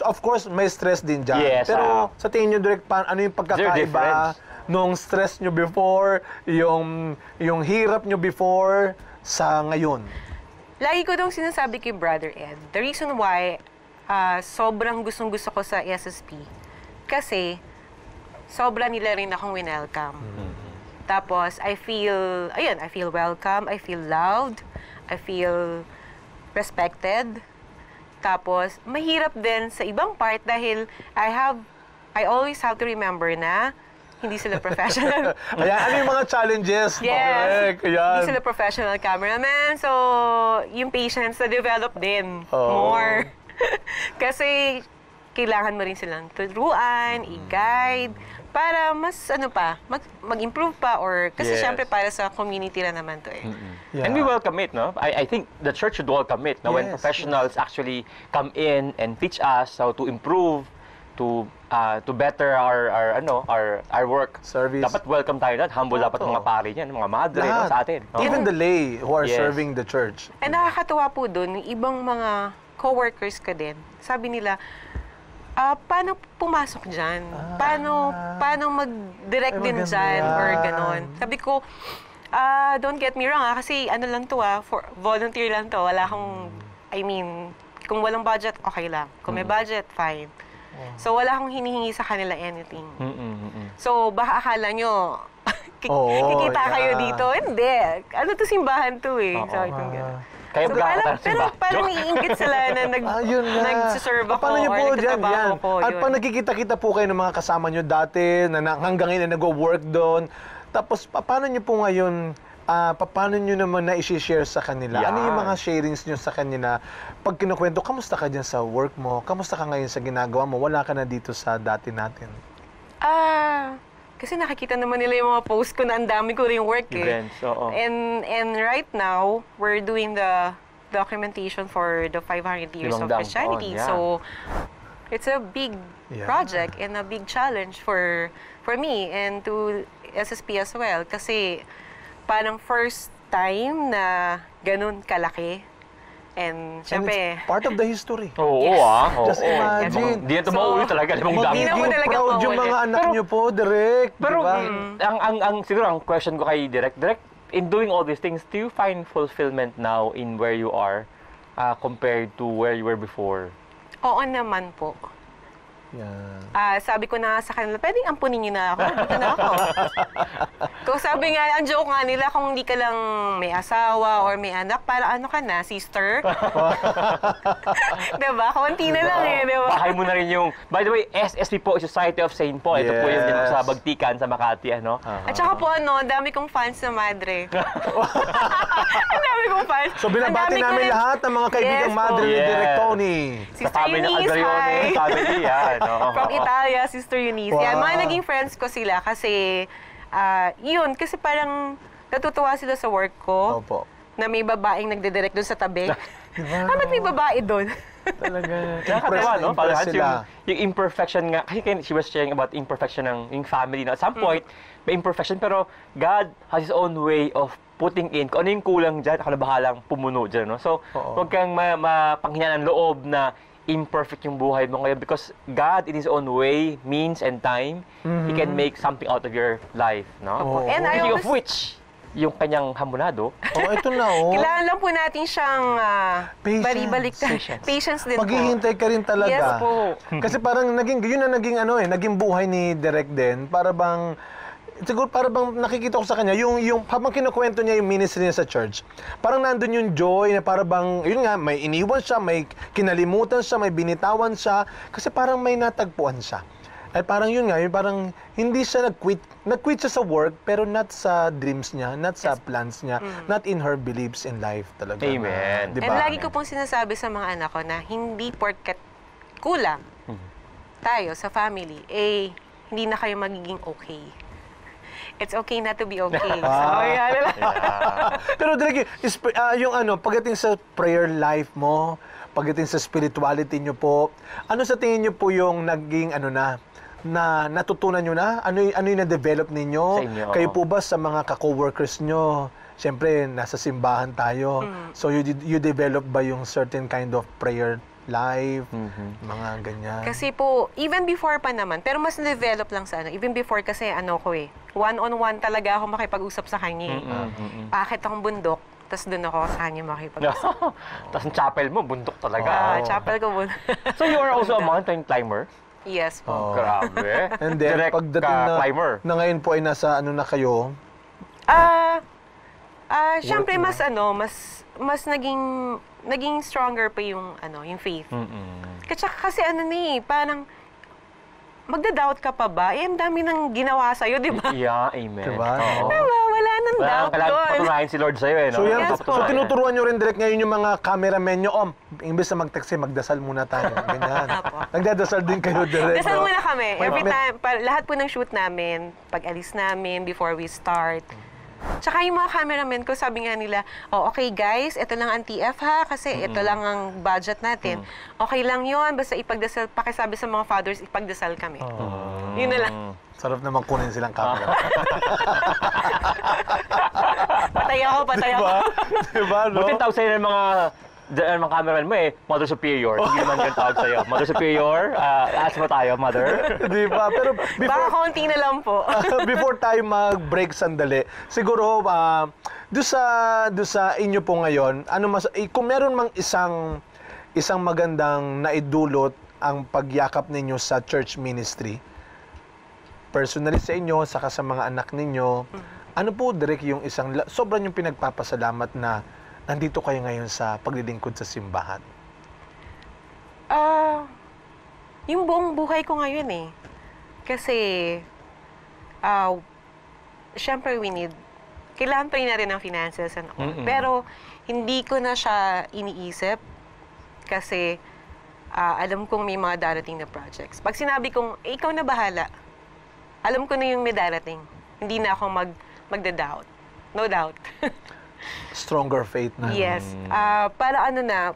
of course, may stress din dyan. Yes. Pero sa tingin nyo, Direk, ano yung pagkakaiba nung stress nyo before, yung hirap nyo before sa ngayon? Lagi ko dong sinasabi kay Brother Ed, the reason why sobrang gustong-gusto ko sa SSP, kasi sobra nila rin akong winelcome. Tapos, I feel welcome, I feel loved, I feel respected. Tapos, mahirap din sa ibang part dahil I always have to remember na hindi sila professional. Ayan, ano yung mga challenges? Yes, hindi sila professional cameraman. So, yung patience na develop din more. Kasi, kailangan mo rin silang turuan, i-guide, para mas, ano pa, mag-improve pa or, kasi syempre para sa community na naman to eh. And we welcome it, no? I think the church should welcome it, no? When professionals actually come in and teach us how to improve, to better our work. Service. Dapat welcome tayo na. Humble dapat mga pare niyan, mga madre sa atin. Even the lay who are serving the church. And nakakatuwa po dun, yung ibang mga co-workers ka din, sabi nila, paano pumasok dyan? Paano mag-direct din dyan? Or gano'n. Sabi ko, don't get me wrong kasi ano lang to volunteer lang to. Wala akong, I mean, kung walang budget, okay lang. Kung may budget, fine. So wala akong hinihingi sa kanila anything. So baka akala nyo, kikita kayo dito. Hindi. Ano to, simbahan to eh. So itong gano'n. Pero parang iingit sila na nagsiserve ako or nagtabaho ko. At pag nakikita-kita po kayo ng mga kasama nyo dati, hanggang ngayon na nag-work doon, tapos paano nyo po ngayon, paano nyo naman na i-share sa kanila? Ano yung mga sharings nyo sa kanila? Pag kinukwento, kamusta ka dyan sa work mo? Kamusta ka ngayon sa ginagawa mo? Wala ka na dito sa dati natin. Kasi nakikita naman nila yung mga posts ko na ang dami ko rin work eh. And right now, we're doing the documentation for the 500 years of Christianity. So, it's a big project and a big challenge for me and to SSP as well. Kasi parang first time na ganun kalaki And syempre, it's part of the history. Oo, yes. Just imagine. Hindi na mauulit talaga. Magiging proud yung mga anak niyo po, Direk. Pero, siguro ang question ko kay Direk, in doing all these things, do you find fulfillment now in where you are compared to where you were before? Oo naman po. Sabi ko na sa kanila, pwedeng ampunin niyo na ako. Ampunin na ako. Kung sabi nga, ang joke nga nila, kung hindi ka lang may asawa or may anak, para ano ka na, sister? Diba? Kaunti na lang eh, diba? Bahay mo na rin yung, by the way, SSP po, Society of St. Paul. Yes. Ito po yung sa Bagtikan, sa Makati, ano? At saka po, ano, dami kong fans sa Madre. Ang dami kong fans. So, binabati namin lahat ng mga kaibigang Madre ni Direk Toni. Sister Eunice, hi! From Italia, Sister Eunice. Yan, mga naging friends ko sila kasi, yun, kasi parang natutuwa sila sa work ko. Opo. Na may babaeng nagdedirect doon sa tabi. Ba't may babae doon? Talaga. Nakakatawa, no? Parang yung imperfection nga, kasi she was sharing about imperfection ng yung family. At some point, may imperfection, pero God has His own way of putting in. Kung ano yung kulang dyan, ako na bahalang pumuno dyan, no? So, huwag kang mapanghinaan ng loob na imperfect yung buhay mo ngayon because God in His own way, means and time, He can make something out of your life, no? And speaking of which, yung kanyang hamonado. Oh, ito na, oh. Kailangan lang po natin siyang balibalik. Patience din po. Maghihintay ka rin talaga. Yes po. Kasi parang naging, yun na naging ano eh, naging buhay ni Direk din. Para bang, siguro para bang nakikita ko sa kanya, yung habang kinukwento niya yung ministry niya sa church, parang nandun yung joy na para bang, yun nga, may iniwan siya, may kinalimutan siya, may binitawan siya, kasi parang may natagpuan siya. At parang yun nga, yung parang hindi siya nag-quit. Nag-quit siya sa work, pero not sa dreams niya, not sa plans niya, not in her beliefs in life talaga. Amen. Diba? And lagi ko pong sinasabi sa mga anak ko na hindi porket kulang tayo sa family, eh, hindi na kayo magiging okay. It's okay not to be okay. Pero Direk, yung ano, pagdating sa prayer life mo, pagdating sa spirituality nyo po, ano sa tingin nyo po yung naging ano na natutunan nyo na? Ano yung na-develop ninyo? Kayo po ba sa mga ka-coworkers nyo? Siyempre, nasa simbahan tayo. So, you develop ba yung certain kind of prayer live, mga ganyan. Kasi po, even before pa naman, pero mas na-develop lang sa ano. Even before kasi ano ko eh, one-on-one talaga ako makipag-usap sa kanya eh. Bakit akong bundok, tapos doon ako sa kanya makipag-usap. Tapos ang chapel mo, bundok talaga. Chapel ko bundok. So you are also a mountain climber? Yes po. Grabe. And then, Direk pagdating na ngayon po ay nasa ano na kayo? Siyempre, mas ano, mas naging stronger pa yung ano, yung faith. Kasi ano ni, parang magda-doubt ka pa ba? Eh, ang dami nang ginawa sa'yo, di ba? Yeah, amen. Diba? Diba? Wala nang doubt doon. Kailangan patunayan si Lord sa'yo, eh, no? So, yan, so tinuturuan nyo rin Direk ngayon yung mga cameramen nyo, imbes na magtaksi, magdasal muna tayo. Ganyan. Nagdadasal din kayo, Direk. Dasal muna kami. Every time, lahat po ng shoot namin, pag-alis namin, before we start. Tsaka yung mga cameramen ko, sabi nga nila, oh, okay guys, ito lang ang TF ha, kasi ito lang ang budget natin. Okay lang yun, basta ipagdasal, pakisabi sa mga fathers, ipagdasal kami. Yun na lang. Sarap naman kunin silang camera. patay ako. Diba, no? Butin tawag sa'yo ng mga cameraman mo eh, Mother Superior. Hindi naman yung tawag sa'yo. Mother Superior, ask mo tayo, Mother. Diba? Pero baka konti na lang po. Before tayo mag-break sandali, siguro, doon sa inyo po ngayon, ano mas, kung meron mang isang magandang naidulot ang pagyakap ninyo sa church ministry, personally sa inyo, saka sa mga anak ninyo, ano po, Direk, yung sobrang yung pinagpapasalamat na nandito kayo ngayon sa paglilingkod sa simbahan? Yung buong buhay ko ngayon eh. Kasi, syempre kailangan pa rin na rin ng finances and all. Pero, hindi ko na siya iniisip kasi alam kong may mga darating na projects. Pag sinabi kong, ikaw na bahala, alam ko na yung may darating. Hindi na ako magda-doubt. No doubt. Stronger faith na. Yes. Para ano na,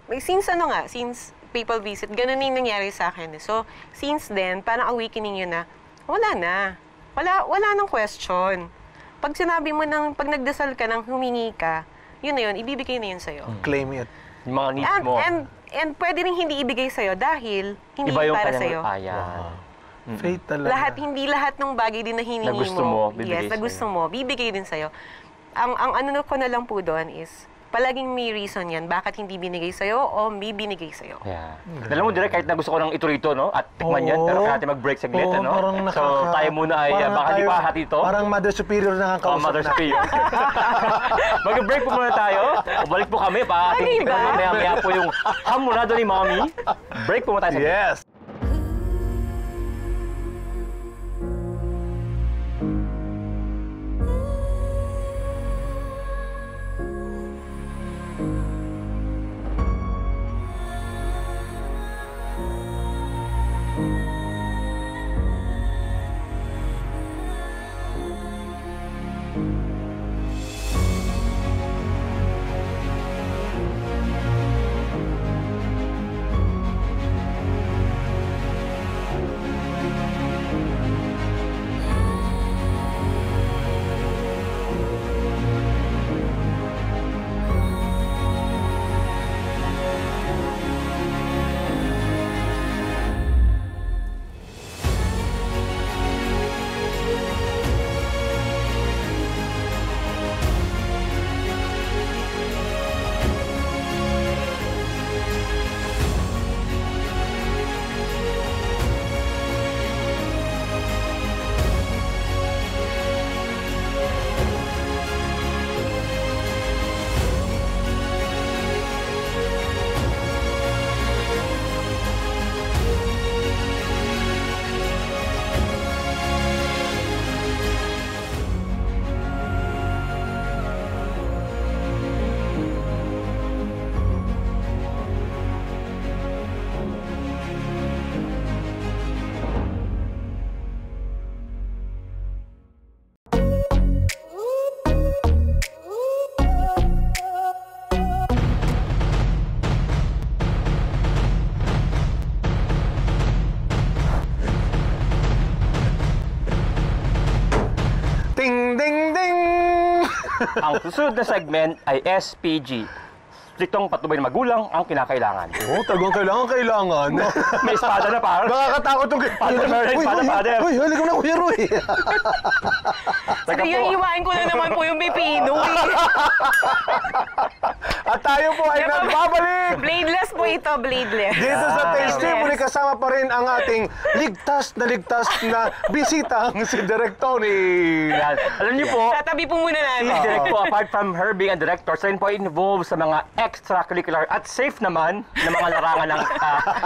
since people visit, ganun yung nangyari sa akin. So, since then, parang awakening yun na, wala nang question. Pag sinabi mo, pag nagdasal ka, nang humingi ka, yun na yun, ibibigay na yun sa'yo. Claim it. mga needs mo. And pwede rin hindi ibigay sa'yo dahil hindi para sa'yo. Faith talaga. Hindi lahat ng bagay din na hiningi mo. Na gusto mo, bibigay sa'yo. Yes, na gusto mo, bibigay din sa'yo. Ang ano ko na lang po doon is, palaging may reason yan, bakit hindi binigay sa'yo o may binigay sa'yo. Yeah. Okay. Alam mo, Direk, kahit na gusto ko ng ito-rito, no? At tikman yan, pero natin mag-break saglit, ano? So, tayo muna ay, baka di pa hati ito. Parang Mother Superior na kakausap Mother Superior. Mag-break po muna tayo. Balik po kami, pa titikman mo maya-maya po yung hamonado ni Mommy. Break po muna tayo. Yes! Ang susunod na segment ay SPG. Striktong patubay na magulang ang kinakailangan. Oo, talagang kailangan. No, may espada na parang. Nakakatakot yung... Father. Uy, halik mo na Kuya Roy. Sige, iwain ko na naman po yung Pipino. At tayo po ay nagbabalik. Bladeless po ito, bladeless. Dito sa Tastetimony, kasama pa rin ang ating ligtas na bisitang si Direk Toni. Alam niyo po, tatabi po muna namin. Si Direk po, apart from her being a director, siya rin po involved sa mga extracurricular at safe naman na mga larangan ng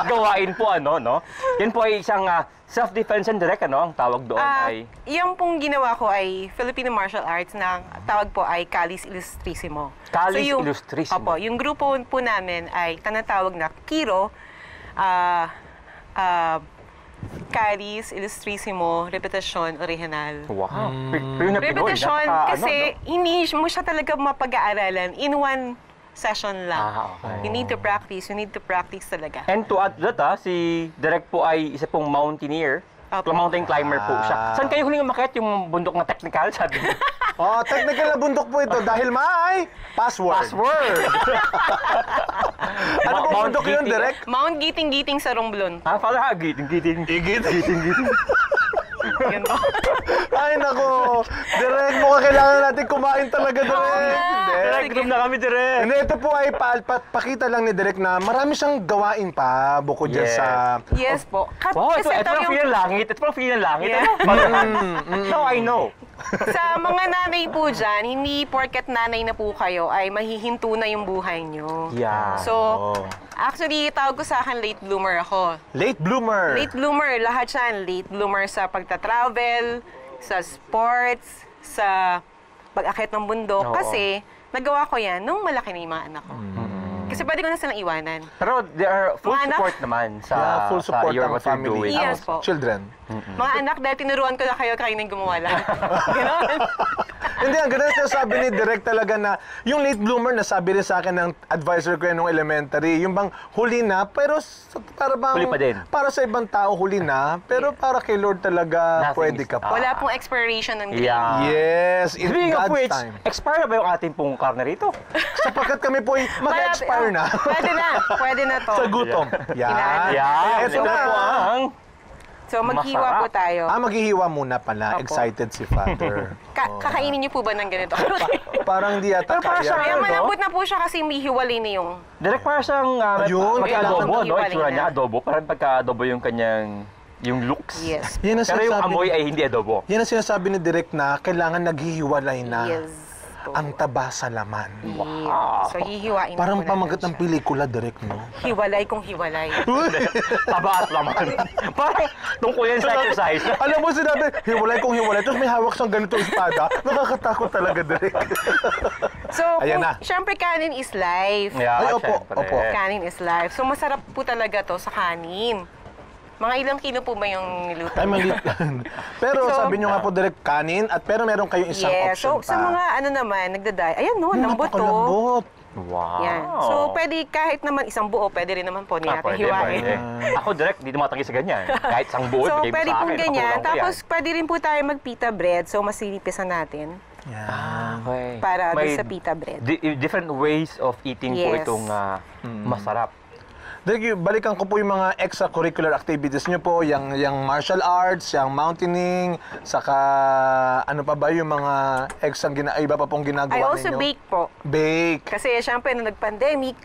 gawain po, ano, no? Yan po ay isang self-defense and direct, ano, ang tawag doon ay... Yung pong ginawa ko ay Filipino martial arts na tawag po ay Kalis Ilustrisimo. Kalis Ilustrisimo. Opo, yung grupo po namin ay tanatawag na Kiro, Kalis Ilustrisimo, Repetition Original. Wow. Repetition kasi hindi mo siya talaga mapag-aaralan in one session lang. Okay. You need to practice talaga. And to add that, si Direk po ay isa pong mountaineer. Mountain climber po siya. Saan kayo huling umakyat yung bundok na technical, sabi mo? Technical na bundok po ito dahil may password. Ano po bundok yun, Direk? Mount Guiting-Guiting sa Romblon. Father, Guiting-Guiting. Guiting-Guiting. Ay, naku. Direk, mukhang kailangan natin kumain talaga, Direk. Direk, gutom na kami, Direk. Hindi, ito po ay pakita lang ni Direk na marami siyang gawain pa bukod dyan sa... Yes po. Ito parang feeling ng langit. Ito parang feeling ng langit. No, I know. Sa mga nanay po dyan, hindi porket nanay na po kayo ay mahihinto na yung buhay nyo. Yeah. So, actually, tawag ko sa akin, late bloomer ako. Late bloomer? Late bloomer. Lahat siya, late bloomer sa pagtatravel, sa sports, sa pag-akit ng bundok. Kasi, nagawa ko yan nung malaki na yung mga anak ko. Kasi pwede ko na silang iwanan. Pero there are full support naman sa your family. Yes po. Children. Mga anak, dahil tinuruan ko na kayo ng gumawa lang. Gano'n. Hindi, ang ganda na sabi ni Direk talaga na yung late bloomer, nasabi rin sa akin ng advisor ko nung elementary, yung bang huli na, pero para bang... Huli pa din. Para sa ibang tao, huli na, pero para kay Lord talaga, nothing pwede ka pa. Wala pong expiration ng grace. Yeah. Yes, in God's time. Which, expire ba yung ating pong karne rito? Sapagkat kami po ay mag-expire na. Pwede na to. Sa gutom. Yan. Yan. Ito na po ang... So, maghihiwa po tayo. Ah, maghihiwa muna pala. Opo. Excited si Father. Kakainin niyo po ba ng ganito? Parang di ata kaya. Pero malambot na po siya kasi may hiwalay na yung... Direk, para siyang magka-adobo, no? Itsura niya, adobo. Parang pagka-adobo yung kanyang... Yung looks. Yes. Pero yung amoy ay hindi adobo. Yan ang sinasabi ni Direk na kailangan naghihiwalay na. Yes. Ang taba sa laman. Wow. So, hihiwain. Parang pamagat ng pelikula, Direk, no? Hiwalay kung hiwalay. Taba at laman. Parang tungkol yan sa exercise. Alam mo, sinabi, hiwalay kung hiwalay. Tapos may hawak siyang ganito espada. Nakakatakot talaga, Direk. So, siyempre, kanin is life. Ay, opo, opo. Kanin is life. So, masarap po talaga to sa kanin. Mga ilang kilo po ba yung niluto? Ay, maliit lang. Pero so, sabi nyo nga po, Direk, kanin, at pero meron kayong isang option so, pa. Sa mga ano naman, nagdaday, ayan no, lambot to. Lambot. Wow. Yan. So, pwede kahit naman isang buo, pwede rin naman po niya hiwain. Ako, Direk, hindi tumatanggi sa ganyan. Kahit isang buo, so, pwede po ganyan. Tapos, pwede rin po tayo magpita bread, so mas sinipisan natin. Yeah. Ah, okay. Para doon sa pita bread. Different ways of eating po itong masarap. Direk, balikan ko po yung mga extracurricular activities nyo po, yung martial arts, yung mountaineering, saka ano pa ba yung mga extra iba pa pong ginagawa ninyo? I also bake po. Bake. Kasi siyempre, nung nag-pandemic,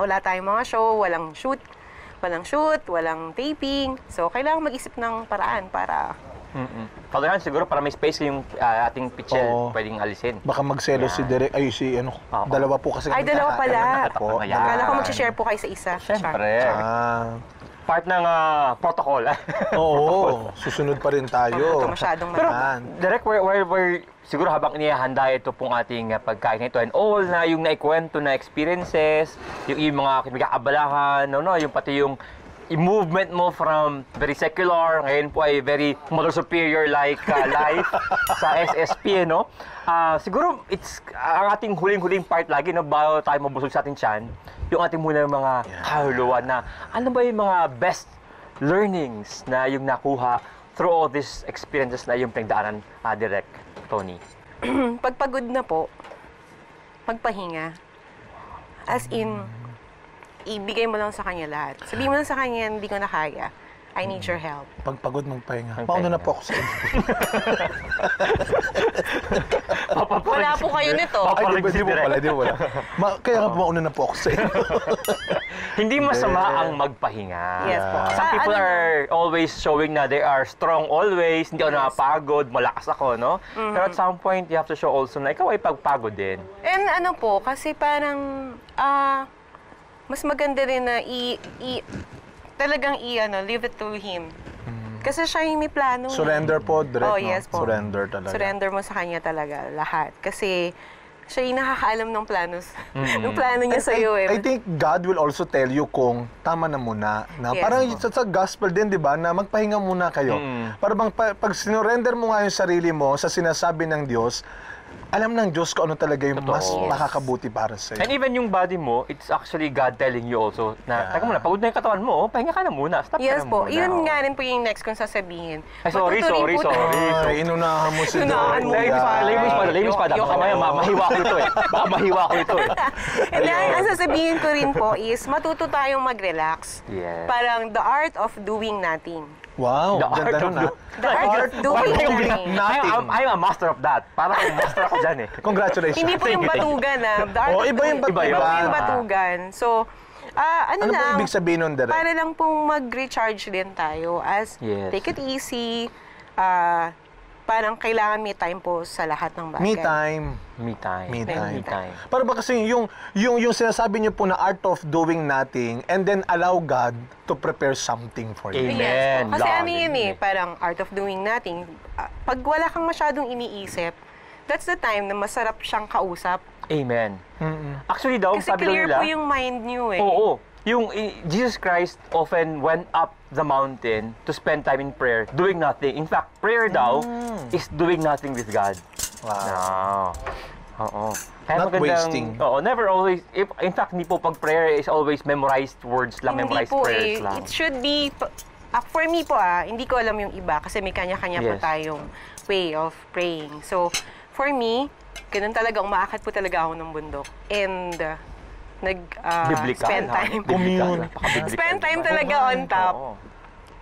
wala tayong mga show, walang shoot, walang taping. So, kailangan mag-isip ng paraan para... Father Hans, siguro para may space yung ating pichel, pwedeng alisin. Baka magselo si Direk, ay si ano, dalawa po kasi. Ay, dalawa pala. Akala ko mag-share po kayo sa isa. Siyempre. Part ng protocol. Oo, susunod pa rin tayo. Pero, Direk, siguro habang inihahanda ito pong ating pagkain na ito and all na yung naikwento na experiences, yung mga kinagabalahan, yung pati yung movement mo from very secular, ngayon po ay very model superior-like life sa SSP, no? Siguro, it's ang ating huling-huling part lagi, no? Bago tayo mabusog sa ating tiyan, yung ating muna mga kahuluwa na ano ba yung mga best learnings na yung nakuha through all these experiences na yung pinagdaanan, Direk Toni? Pagpagod na po, magpahinga. As in, ibigay mo lang sa kanya lahat. Sabihin mo lang sa kanya, hindi ko na kaya. I need your help. Pagpagod magpahinga. Paano na po ako sa inyo? Wala po kayo nito. Ay, di mo pala, di mo wala. Kaya nga pumauna na po ako sa inyo. Hindi masama ang magpahinga. Yes po. Some people are always showing na they are strong always, hindi ako napagod, malakas ako, no? Pero at some point, you have to show also na ikaw ay pagpagod din. And ano po, kasi parang, mas maganda rin na talagang leave it to him. Kasi siya yung may plano. Surrender po, Direk. Oh, yes po. Surrender talaga. Surrender mo sa kanya talaga lahat. Kasi siya yung nakakaalam ng planos. Ng plano niya sa'yo eh. I think God will also tell you kung tama na muna. Na parang sa gospel din, di ba, na magpahinga muna kayo. Parang pag sinurrender mo nga yung sarili mo sa sinasabi ng Diyos, alam ng Diyos ko ano talaga yung mas makakabuti para sa'yo. And even yung body mo, it's actually God telling you also na, taka muna, pagod na yung katawan mo, pahinga ka na muna, stop ka na muna. Yes po, yun nga rin po yung next kung sasabihin. Ay, sorry. Inunahan mo si Dora. Lay mo espada. Baka mahiwa ko ito eh. And then, ang sasabihin ko rin po is, matuto tayong mag-relax. Parang the art of doing nothing. Wow, ganda nun ah. The art of doing nothing. I'm a master of that. Parang master ako dyan eh. Congratulations. Hindi po yung batugan ah. Oo, iba yung batugan. So, ano lang. Ano po ibig sabihin nun, Direk? Para lang pong mag-recharge din tayo as take it easy. Parang kailangan may time po sa lahat ng bagay. Me time. Para ba kasi yung sinasabi niyo po na art of doing nothing and then allow God to prepare something for you. Amen. Kasi ano yun eh, parang art of doing nothing. Pag wala kang masyadong iniisip, that's the time na masarap siyang kausap. Amen. Actually daw, sabi nila, kasi clear po yung mind niyo eh. Oo. Yung Jesus Christ often went up the mountain to spend time in prayer, doing nothing. In fact, prayer daw is doing nothing with God. Wow. Oo. Not wasting. Oo, never always. In fact, hindi po pag prayer is always memorized words lang, memorized prayers lang. It should be, for me po hindi ko alam yung iba kasi may kanya-kanya po tayong way of praying. So, for me, ganun talaga, umaakit po talaga ako ng bundok. And, nag-spend time. Spend time talaga on top.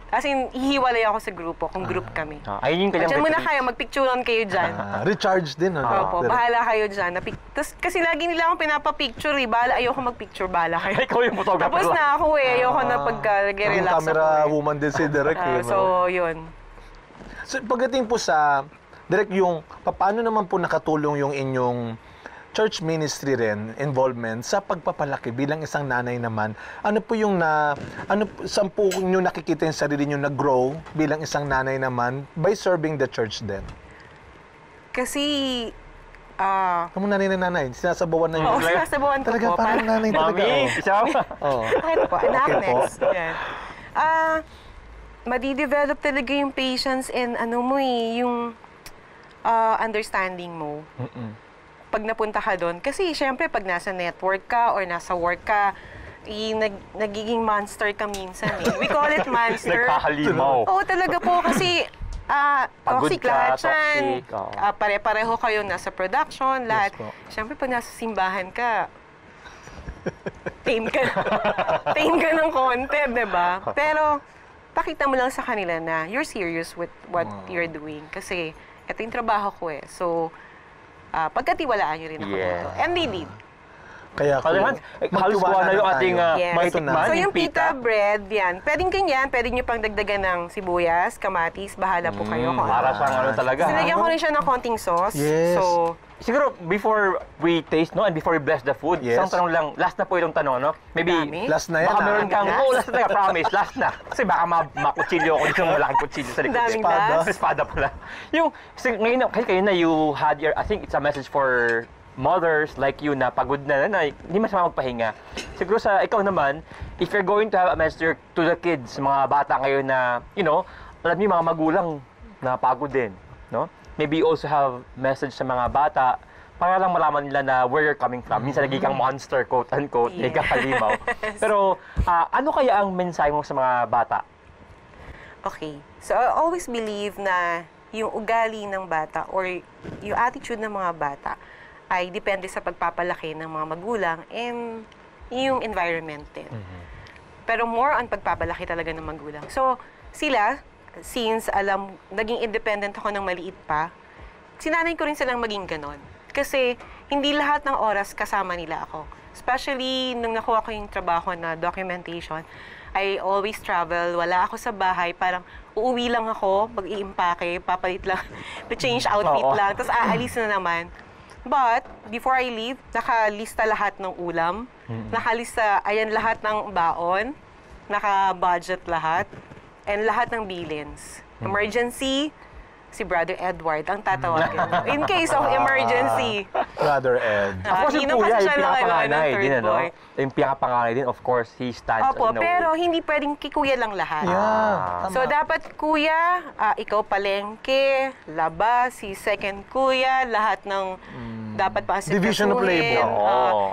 As in, hihiwalay ako sa grupo, kung group kami. Diyan muna kayo, magpicturean kayo dyan. Recharge din, ano? Opo, bahala kayo dyan. Kasi lagi nila akong pinapapicture, eh. Ayoko magpicture, bahala kayo. Ikaw yung photographer. Tapos na ako, eh. Ayoko na pag-relax ako. Ang camera woman din si Direk, eh. So, yun. So, pagdating po sa, Direk, yung, paano naman po nakatulong yung inyong church ministry rin, involvement sa pagpapalaki bilang isang nanay naman, ano po yung saan po nyo nakikita yung sarili nyo nag-grow bilang isang nanay naman by serving the church din? Kasi, Kamu nanay, sinasabawan na yun. Oo, sinasabawan ko talaga, po. Parang nanay talaga. Mami, isa pa. Oo. Ano po, anak next. Madidevelop talaga yung patience and ano mo eh, yung understanding mo. Pag napunta ka doon. Kasi, syempre, pag nasa network ka or nasa work ka, nagiging monster ka minsan eh. We call it monster. Nagkahalimaw. Oo, talaga po. Kasi, toxic lahat yan. Pare-pareho kayo nasa production, lahat. Syempre, pag nasa simbahan ka, tame ka ng konti, diba? Pero, pakita mo lang sa kanila na you're serious with what you're doing. Kasi, ito yung trabaho ko eh. So, pagkatiwalaan nyo rin ako dito. And they did. Kaya magtiwala na yung ating maitikman. So yung pita bread, yan. Pwedeng ganyan, pwede nyo pang dagdagan ng sibuyas, kamatis, bahala po kayo. Para siyang ano talaga. Sinagyan ko rin siya ng konting sauce. So, siguro, before we taste, no, and before we bless the food, isang tanong lang, last na po itong tanong, no? Maybe, last na yan. Baka meron kang, oh, last na talaga, promise, last na. Kasi baka makuchilyo ako dito ng malaking kutsilyo sa likod. Espada pala. Yung, ngayon, kahit kayo na, you had your, I think it's a message for mothers like you na pagod na na, hindi masama magpahinga. Siguro sa ikaw naman, if you're going to have a message to the kids, mga bata ngayon na, you know, alam niyo mga magulang na pagod din, no? Maybe you also have message sa mga bata para lang malaman nila na where you're coming from. Minsan nagiging kang monster, quote-unquote, nagkakalimaw. Pero, ano kaya ang mensahe mo sa mga bata? Okay. So, I always believe na yung ugali ng bata or yung attitude ng mga bata ay depende sa pagpapalaki ng mga magulang and yung environment din. Pero more on pagpapalaki talaga ng magulang. So, sila, since naging independent ako ng maliit pa, sinanay ko rin silang maging ganon. Kasi, hindi lahat ng oras kasama nila ako. Especially, nung nakuha ko yung trabaho na documentation, I always travel, wala ako sa bahay, parang uuwi lang ako, mag-iimpake, papalit lang, change outfit lang, tapos aalis na naman. But, before I leave, nakalista lahat ng ulam, nakalista, ayan, lahat ng baon, naka-budget lahat, and lahat ng bilins. Emergency, si Brother Edward ang tatawagin. In case of emergency. Brother Ed. Of course, yung kuya, yung pinakapanganay din, ano? Yung pinakapanganay din, of course, he stands. Opo, pero hindi pwedeng kikuya lang lahat. So, dapat kuya, ikaw palengke, laba, si second kuya, lahat ng dapat pa asikasuhin. Division of labor.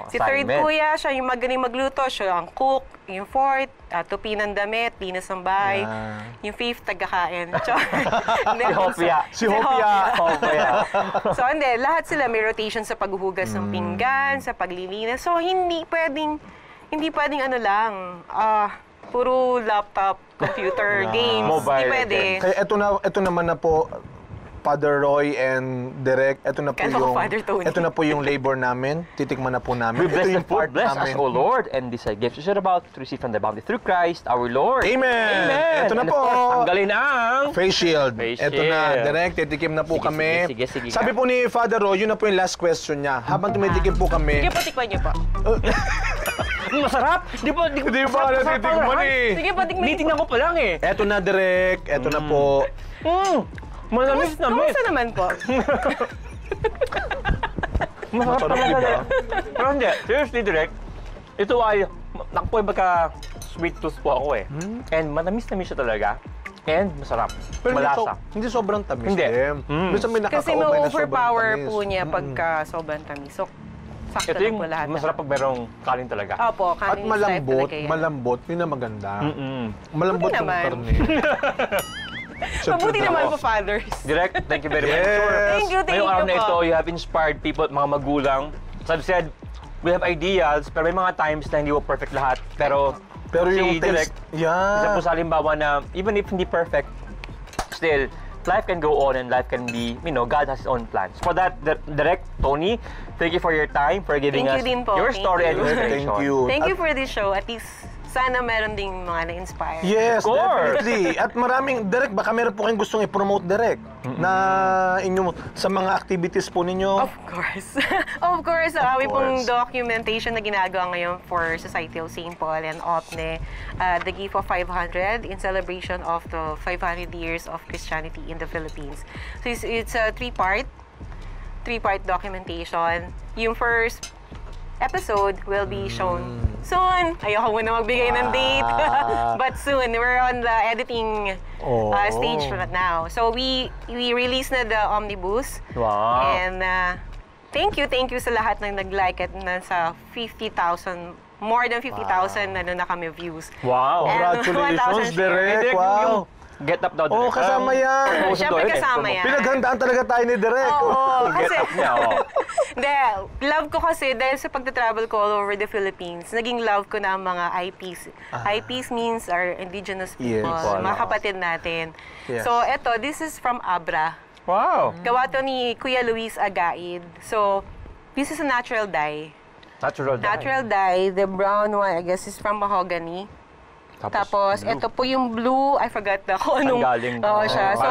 Si third kuya, siya yung magaling magluto, siya ang cook. Yung fourth, tupi ng damit, linas ng bahay. Yung fifth, tagakain. Si Hopia. Si Hopia. So, hindi. Lahat sila may rotation sa paghuhugas ng pinggan, sa paglilinis. So, hindi pwedeng ano lang, puro laptop, computer, games. Mobile. Hindi pwede. Kaya ito naman na po, Father Roy and Direk, ito na po yung labor namin. Titikman na po namin. We bless the food. Bless us, O Lord, and these gifts we are about to receive from the bounty through Christ, our Lord. Amen! Ito na po. Ang galing ang face shield. Ito na, Direk, titikim na po kami. Sige. Sabi po ni Father Roy, yun na po yung last question niya. Habang tumitikim po kami. Sige po, tikman niyo po. Masarap! Di ba natitikman eh. Sige po, tikman niyo po. Titingnan ko pa lang eh. Ito na, Direk. Ito na po. Malamis na miss. Kamusta naman po? Masarap talaga na. Pero hindi, seriously, Direk, ito ay, naku po yung baka sweet tooth po ako eh. And manamis na miss siya talaga. And masarap. Pero malasa. Hindi sobrang tamis. Hindi. Kasi ma-overpower po niya pagka sobrang tamis. So, sakto lang po lahat. Masarap pag merong kanin talaga. Opo, kanin style talaga yan. At malambot, malambot. Yun na maganda. Malambot yung karne. Mabuti naman po, fathers. Direk, thank you very much. Thank you, thank you po. Ngayong araw na ito, you have inspired people, mga magulang. As I've said, we have ideals, pero may mga times na hindi po perfect lahat. Pero yung Direk, isa po sa halimbawa na even if hindi perfect, still, life can go on and life can be, you know, God has His own plans. For that, Direk Toni, thank you for your time, for giving us your story and your tradition. Thank you. Thank you for this show. At least, sana meron ding mga na-inspire. Yes, definitely. At maraming, Direk, baka meron po kayong gustong i-promote, Direk, na inyo, sa mga activities po ninyo. Of course. Of course. Marami pong documentation na ginagawa ngayon for Society of St. Paul and OPNE, the Gift of 500 in celebration of the 500 years of Christianity in the Philippines. So it's a three-part documentation. Yung first episode will be shown soon. Ayoko muna magbigay ng date. But soon, we're on the editing stage right now. So we release na the omnibus. Wow. And thank you sa lahat ng nag-like at nasa 50,000, more than 50,000 na kami views. Wow. And congratulations, Direk. Wow. Get up daw, Direk. Kasama yan. Siyempre kasama yan. Pinaghandaan talaga tayo ni Direk. Get up niya. Love ko kasi dahil sa pagta-travel ko all over the Philippines, naging love ko na ang mga IPs. IPs means our indigenous people, mga kapatid natin. So eto, this is from Abra. Wow. Gawa to ni Kuya Luis Agaid. So this is a natural dye. Natural dye. Natural dye. The brown one, I guess, is from mahogany. Tapos, ito po yung blue. I forgot na kung anong siya. So,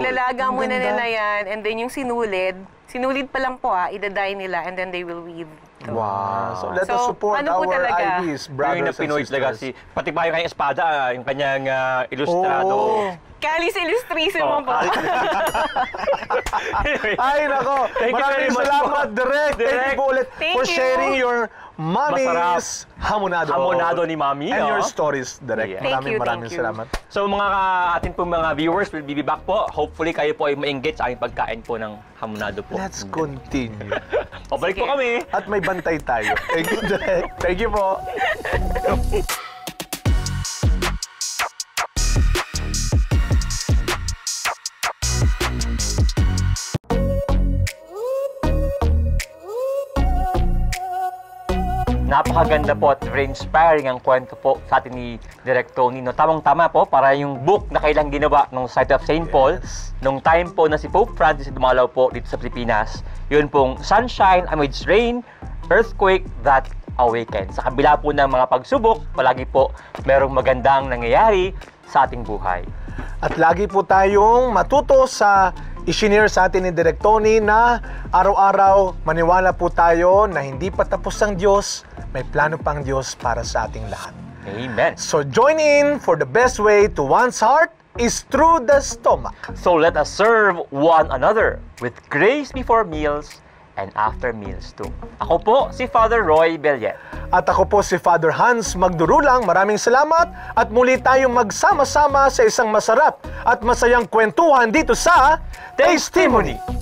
ilalaga muna nila yan. And then, yung sinulid. Sinulid pa lang po, idadye nila. And then, they will weave. Wow. So, let us support our IBs, brothers and sisters. Yung Pinoy legacy. Pati ba yung kanyang espada, yung kanyang ilustrado. Kalis Ilustrisimo po. Ay, nako. Maraming salamat, Direk. Thank you po ulit for sharing your Mommy's Hamonado. Hamonado ni Mommy. And your stories, Direk. Maraming salamat. So, mga atin po mga viewers, we'll be back po. Hopefully, kayo po ay ma-engage sa aming pagkain po ng hamonado po. Let's continue. Pabalik po kami. At may bantay tayo. Thank you, Direk. Thank you po. Napakaganda po at very inspiring ang kwento po sa atin ni Direk Toni. No, tamang-tama po para yung book na kailang ginawa ng Society of St. Paul nung time po na si Pope Francis dumalaw po dito sa Pilipinas. Yun pong Sunshine Amidst Rain, Earthquake That Awakens. Sa kabila po ng mga pagsubok, palagi po merong magandang nangyayari sa ating buhay. At lagi po tayong matuto sa i-share sa atin ni Direk Toni na araw-araw maniwala po tayo na hindi pa tapos ang Diyos. May plano pang Diyos para sa ating lahat. Amen. So join in, for the best way to one's heart is through the stomach. So let us serve one another with grace before meals and after meals too. Ako po si Father Roy Bellen. At ako po si Father Hans Magdurulang. Maraming salamat at muli tayong magsama-sama sa isang masarap at masayang kwentuhan dito sa Tastetimony.